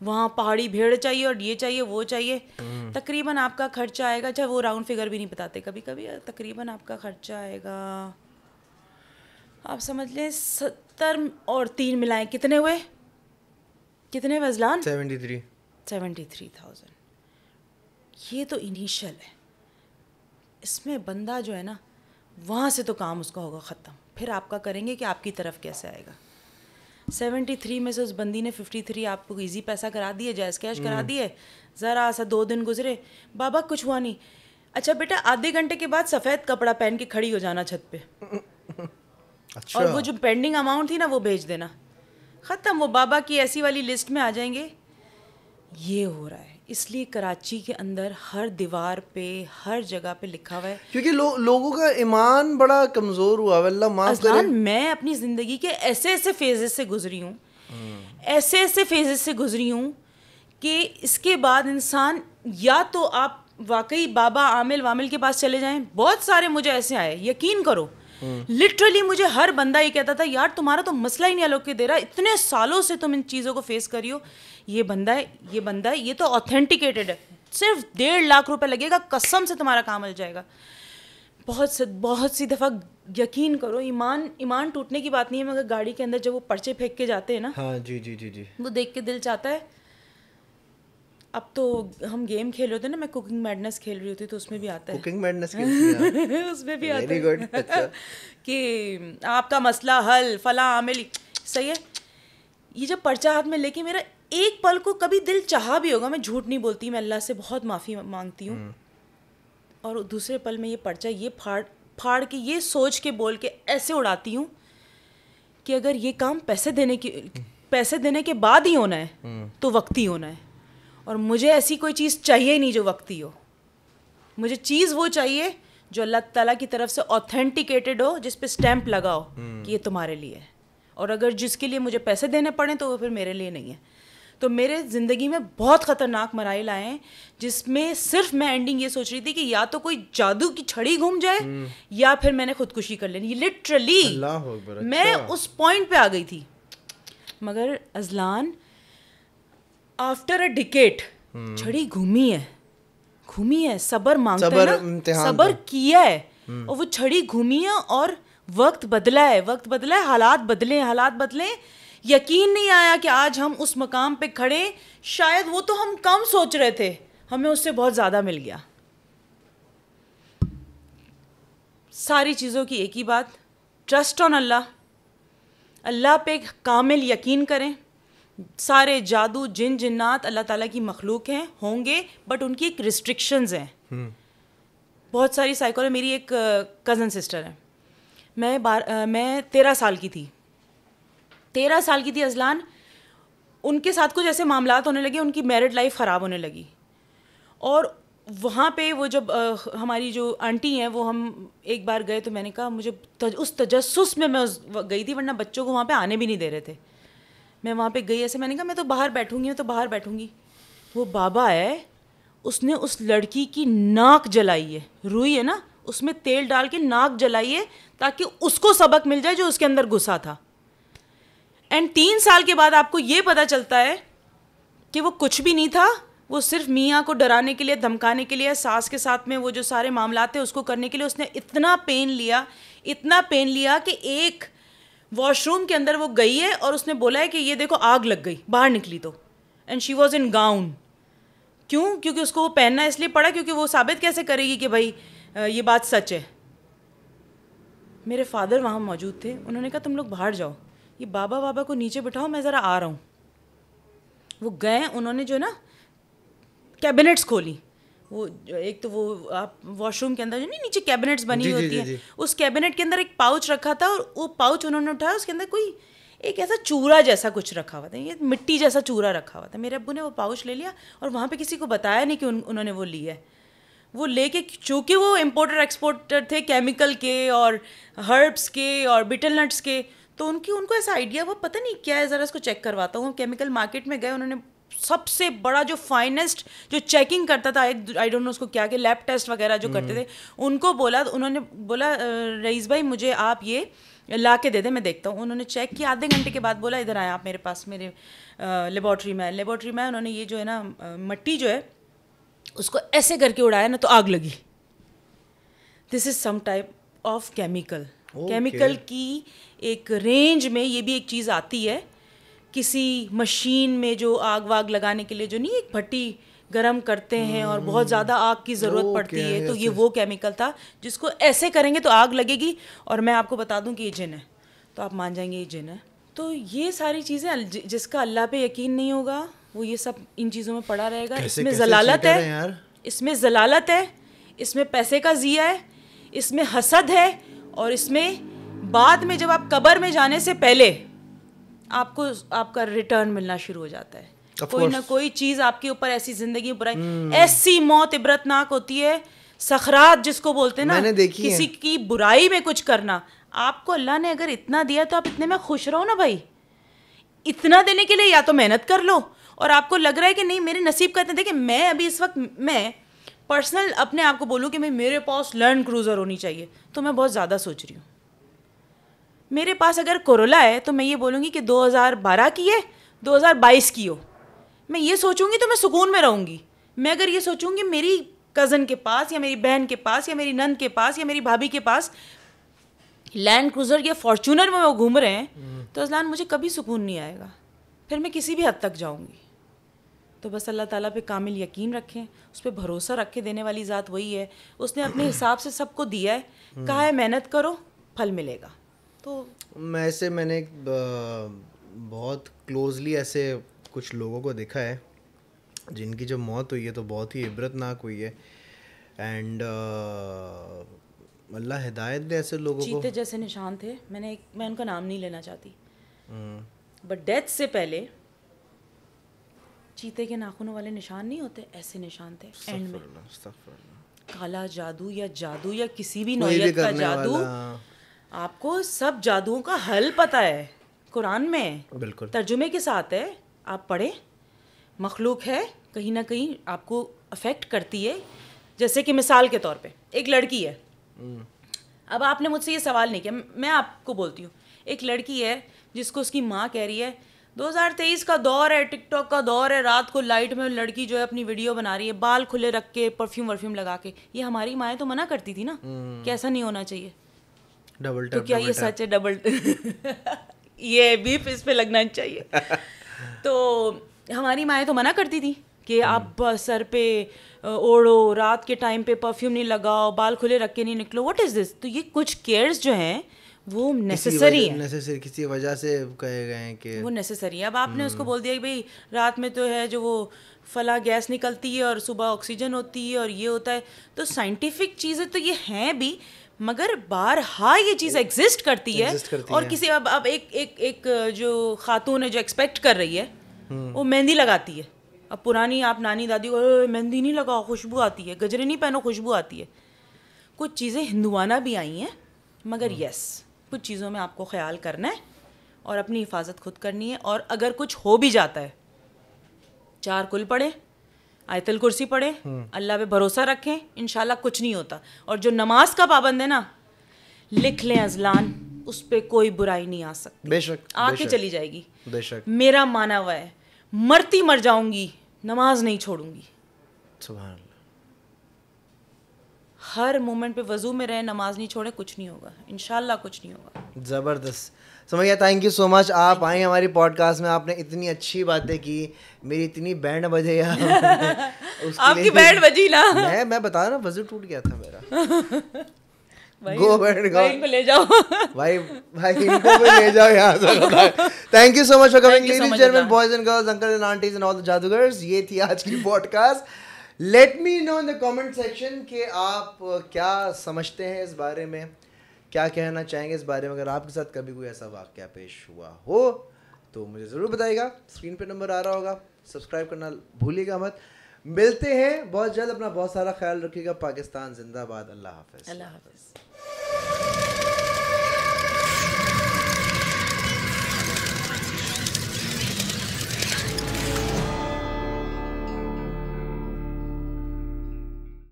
वहाँ पहाड़ी भेड़ चाहिए और ये चाहिए वो चाहिए। तकरीबन आपका खर्चा आएगा, अच्छा वो राउंड फिगर भी नहीं बताते कभी कभी, तकरीबन आपका खर्चा आएगा, आप समझ लें 70 और 3 मिलाएं कितने हुए, कितने अजलान? 73,000। ये तो इनिशियल है, इसमें बंदा जो है ना वहाँ से तो काम उसका होगा ख़त्म, फिर आपका करेंगे कि आपकी तरफ कैसे आएगा। 73 में से उस बंदी ने 53 आपको इजी पैसा करा दिए, जायज़ कैश करा दिए, ज़रा सा 2 दिन गुजरे, बाबा कुछ हुआ नहीं। अच्छा बेटा आधे घंटे के बाद सफ़ेद कपड़ा पहन के खड़ी हो जाना छत पे। अच्छा। और वो जो पेंडिंग अमाउंट थी ना वो भेज देना, ख़त्म, वो बाबा की ऐसी वाली लिस्ट में आ जाएंगे। ये हो रहा है, इसलिए कराची के अंदर हर दीवार पे हर जगह पे लिखा हुआ है, क्योंकि लोगों का ईमान बड़ा कमज़ोर हुआ है। अल्लाह माफ़ करे, मैं अपनी ज़िंदगी के ऐसे ऐसे फेजेस से गुजरी हूँ, ऐसे ऐसे फेजेस से गुजरी हूँ कि इसके बाद इंसान, या तो आप वाकई बाबा आमिल वामिल के पास चले जाएं, बहुत सारे मुझे ऐसे आए, यकीन करो लिटरली मुझे हर बंदा ये कहता था यार तुम्हारा तो मसला ही नहीं हल होके दे रहा, इतने सालों से तुम इन चीज़ों को फेस करी हो, ये बंदा है, ये बंदा है, ये तो ऑथेंटिकेटेड है, सिर्फ 1.5 लाख रुपए लगेगा, कसम से तुम्हारा काम हल जाएगा। बहुत सी दफ़ा यकीन करो, ईमान टूटने की बात नहीं है, मगर गाड़ी के अंदर जब वो पर्चे फेंक के जाते हैं ना, हाँ जी, वो देख के दिल चाहता है। अब तो हम गेम खेल रहे होते हैं ना, मैं कुकिंग मैडनेस खेल रही होती, तो उसमें भी आता है कुकिंग मैडनेस उसमें भी आता है कि आपका मसला हल फला आमिल, सही है। ये जब पर्चा हाथ में लेके मेरा एक पल को कभी दिल चाहा भी होगा, मैं झूठ नहीं बोलती, मैं अल्लाह से बहुत माफ़ी मांगती हूँ, और दूसरे पल में ये पर्चा ये फाड़ के ये सोच के बोल के ऐसे उड़ाती हूँ कि अगर ये काम पैसे देने के बाद ही होना है तो वक्ती होना है, और मुझे ऐसी कोई चीज़ चाहिए नहीं जो वक्ती हो, मुझे चीज़ वो चाहिए जो अल्लाह ताला की तरफ से ऑथेंटिकेटेड हो, जिस पे स्टैंप लगाओ कि ये तुम्हारे लिए है, और अगर जिसके लिए मुझे पैसे देने पड़े तो वो फिर मेरे लिए नहीं है। तो मेरे ज़िंदगी में बहुत ख़तरनाक मराइल आए हैं, जिसमें सिर्फ मैं एंडिंग ये सोच रही थी कि या तो कोई जादू की छड़ी घूम जाए या फिर मैंने खुदकुशी कर लेनी, लिटरली मैं उस पॉइंट पर आ गई थी। मगर अजलान आफ्टर अ डिकेट छड़ी घूमी है, सबर मांगता है ना, सबर किया है, और वो छड़ी घूमी है, और वक्त बदला है, हालात बदले, यकीन नहीं आया कि आज हम उस मकाम पे खड़े, शायद वो तो हम कम सोच रहे थे, हमें उससे बहुत ज़्यादा मिल गया। सारी चीज़ों की एक ही बात, ट्रस्ट ऑन अल्लाह, अल्लाह पे कामिल यकीन करें। सारे जादू जिन जिन्नात अल्लाह ताला की मखलूक हैं, होंगे, बट उनकी एक रिस्ट्रिक्शंस हैं, बहुत सारी साइकोलॉजी। मेरी एक कज़न सिस्टर है, मैं 13 साल की थी, 13 साल की थी अजलान, उनके साथ कुछ ऐसे मामलात होने लगे, उनकी मैरिड लाइफ ख़राब होने लगी, और वहाँ पे वो जब हमारी जो आंटी हैं, वो हम एक बार गए तो मैंने कहा मुझे उस तजस्सुस में मैं गई थी, वरना बच्चों को वहाँ पर आने भी नहीं दे रहे थे, मैं वहाँ पे गई ऐसे, मैंने कहा मैं तो बाहर बैठूंगी। वो बाबा है, उसने उस लड़की की नाक जलाई है, रुई है ना, उसमें तेल डाल के नाक जलाई है ताकि उसको सबक मिल जाए जो उसके अंदर घुसा था। एंड 3 साल के बाद आपको ये पता चलता है कि वो कुछ भी नहीं था, वो सिर्फ मियाँ को डराने के लिए, धमकाने के लिए, सास के साथ में वो जो सारे मामला थे उसको करने के लिए उसने इतना पेन लिया कि एक वॉशरूम के अंदर वो गई है और उसने बोला है कि ये देखो आग लग गई, बाहर निकली तो, and she was in gown. क्यों? क्योंकि उसको वो पहनना इसलिए पड़ा क्योंकि वो साबित कैसे करेगी कि भाई ये बात सच है। मेरे फादर वहाँ मौजूद थे, उन्होंने कहा तुम लोग बाहर जाओ, ये बाबा को नीचे बिठाओ, मैं ज़रा आ रहा हूँ। वो गए, उन्होंने जो ना कैबिनेट्स खोली, वो एक तो वो आप वॉशरूम के अंदर जो नहीं नीचे कैबिनेट्स बनी होती है। उस कैबिनेट के अंदर एक पाउच रखा था, और वो पाउच उन्होंने उठाया, उसके अंदर कोई एक ऐसा चूरा जैसा कुछ रखा हुआ था, ये मिट्टी जैसा चूरा रखा हुआ था। मेरे अब्बू ने वो पाउच ले लिया और वहाँ पे किसी को बताया नहीं कि उन्होंने वो ली है। वो लेके, चूँकि वो इम्पोर्टर एक्सपोर्टर थे केमिकल के और हर्ब्स के और बिटल नट्स के, तो उनको ऐसा आइडिया, वो पता नहीं क्या है, ज़रा इसको चेक करवाता हूँ। केमिकल मार्केट में गए, उन्होंने सबसे बड़ा जो फाइनेस्ट जो चेकिंग करता था, आई डोंट नो उसको क्या, कि लैब टेस्ट वगैरह जो करते थे, उनको बोला, उन्होंने बोला रईस भाई मुझे आप ये ला के दे दे, मैं देखता हूँ। उन्होंने चेक किया, आधे घंटे के बाद बोला इधर आए आप मेरे पास, मेरे लेबॉर्ट्री में। लेबॉर्ट्री में उन्होंने ये जो है ना मट्टी जो है उसको ऐसे करके उड़ाया ना तो आग लगी। This is some type of chemical. Chemical की एक रेंज में ये भी एक चीज़ आती है, किसी मशीन में जो आग वाग लगाने के लिए जो नहीं एक भट्टी गरम करते हैं और बहुत ज़्यादा आग की ज़रूरत पड़ती है, तो ये वो केमिकल था जिसको ऐसे करेंगे तो आग लगेगी। और मैं आपको बता दूं कि ये जिन है तो आप मान जाएंगे ये जिन है। तो ये सारी चीज़ें जिसका अल्लाह पे यकीन नहीं होगा वो ये सब इन चीज़ों में पड़ा रहेगा। इसमें जलालत है, इसमें जलालत है, इसमें पैसे का ज़िया है, इसमें हसद है, और इसमें बाद में जब आप कब्र में जाने से पहले आपको आपका रिटर्न मिलना शुरू हो जाता है। कोई ना कोई चीज़ आपके ऊपर ऐसी जिंदगी बुराई, ऐसी मौत इबरतनाक होती है, सखरात जिसको बोलते हैं ना, किसी की बुराई में कुछ करना। आपको अल्लाह ने अगर इतना दिया तो आप इतने में खुश रहो ना भाई। इतना देने के लिए या तो मेहनत कर लो, और आपको लग रहा है कि नहीं मेरे नसीब का इतना। देखिए मैं अभी इस वक्त मैं पर्सनल अपने आप को बोलूँ कि मैं मेरे पास लैंड क्रूज़र होनी चाहिए तो मैं बहुत ज़्यादा सोच रही हूँ। मेरे पास अगर कोरोला है तो मैं ये बोलूँगी कि 2012 की है, 2022 की हो। मैं ये सोचूंगी तो मैं सुकून में रहूँगी। मैं अगर ये सोचूंगी मेरी कज़न के पास या मेरी बहन के पास या मेरी नंद के पास या मेरी भाभी के पास लैंड क्रूज़र या फॉर्चूनर में वो घूम रहे हैं, तो अजलान मुझे कभी सुकून नहीं आएगा, फिर मैं किसी भी हद तक जाऊँगी। तो बस अल्लाह ताला पे कामिल यकीन रखें, उस पर भरोसा रखें। देने वाली ज़ात वही है, उसने अपने हिसाब से सबको दिया है, कहा है मेहनत करो फल मिलेगा। तो मैं ऐसे मैंने बहुत क्लोजली ऐसे कुछ लोगों को देखा है जिनकी जो मौत हुई है तो बहुत ही इबरतनाक हुई है। एंड अल्लाह हिदायत दे ऐसे लोगों को। जीते जैसे निशान थे। मैं उनका नाम नहीं लेना चाहती, बट डेथ से पहले चीते के नाखूनों वाले निशान नहीं होते, ऐसे निशान थे। एंड में काला जादू या किसी भी नौयत का जादू, आपको सब जादुओं का हल पता है, कुरान में बिल्कुल तर्जुमे के साथ है, आप पढ़े। मखलूक है, कहीं ना कहीं आपको अफेक्ट करती है। जैसे कि मिसाल के तौर पे एक लड़की है, अब आपने मुझसे ये सवाल नहीं किया, मैं आपको बोलती हूँ। एक लड़की है जिसको उसकी माँ कह रही है 2023 का दौर है, टिकटॉक का दौर है, रात को लाइट में लड़की जो है अपनी वीडियो बना रही है, बाल खुले रख के, परफ्यूम लगा के। ये हमारी माएँ तो मना करती थी ना कि ऐसा नहीं होना चाहिए। डबल टैप, तो क्या ये सच है? डबल ये बीफ इस पे लगना चाहिए। तो हमारी माएँ तो मना करती थी कि आप सर पे ओढ़ो, रात के टाइम पे परफ्यूम नहीं लगाओ, बाल खुले रख के नहीं निकलो। What is this? तो ये कुछ केयर्स जो हैं वो नेसेसरी है, किसी वजह से कहे गए हैं कि वो नेसेसरी है। अब आपने उसको बोल दिया कि भाई रात में तो है जो वो फला गैस निकलती है और सुबह ऑक्सीजन होती है और ये होता है, तो साइंटिफिक चीज़ें तो ये हैं भी, मगर बारहा ये चीज़ एग्जिस्ट करती है। और किसी अब एक जो खातून है जो एक्सपेक्ट कर रही है वो मेहंदी लगाती है। अब पुरानी आप नानी दादी को मेहंदी नहीं लगाओ खुशबू आती है, गजरे नहीं पहनो खुशबू आती है। कुछ चीज़ें हिंदुआना भी आई हैं, मगर यस कुछ चीज़ों में आपको ख्याल करना है और अपनी हिफाजत खुद करनी है। और अगर कुछ हो भी जाता है, चार कुल पढ़ें, आयतल कुर्सी पढ़ें, अल्लाह पे भरोसा रखें, इंशाल्लाह कुछ नहीं होता। और जो नमाज का पाबंद है ना, लिख लें अजलान, उस पर कोई बुराई नहीं आ सकती, बेशक आके चली जाएगी। बेशक मेरा माना हुआ है, मरती मर जाऊंगी नमाज नहीं छोड़ूंगी। सुभान अल्लाह। हर मोमेंट पे वजू में रहे, नमाज नहीं छोड़े, कुछ नहीं होगा इंशाल्लाह, कुछ नहीं होगा। ज़बरदस्त। समझिए, थैंक यू सो मच आप आई हमारी पॉडकास्ट में, आपने इतनी अच्छी बातें की, मेरी इतनी बैंड बजे यार। आपकी बैंड बजी ना, मैं बता रहा, वजू टूट गया था मेरा। Thank you so much for coming boys and girls, uncle and aunties and all the जादूगर्स। ये थी आज की podcast. Let me know in the comment section कि आप क्या समझते हैं इस बारे में, क्या कहना चाहेंगे इस बारे में। अगर आपके साथ कभी कोई ऐसा वाक़या पेश हुआ हो तो मुझे ज़रूर बताइएगा। स्क्रीन पे नंबर आ रहा होगा, सब्सक्राइब करना भूलिएगा मत। मिलते हैं बहुत जल्द, अपना बहुत सारा ख्याल रखिएगा। पाकिस्तान जिंदाबाद। अल्लाह हाफ़िज़।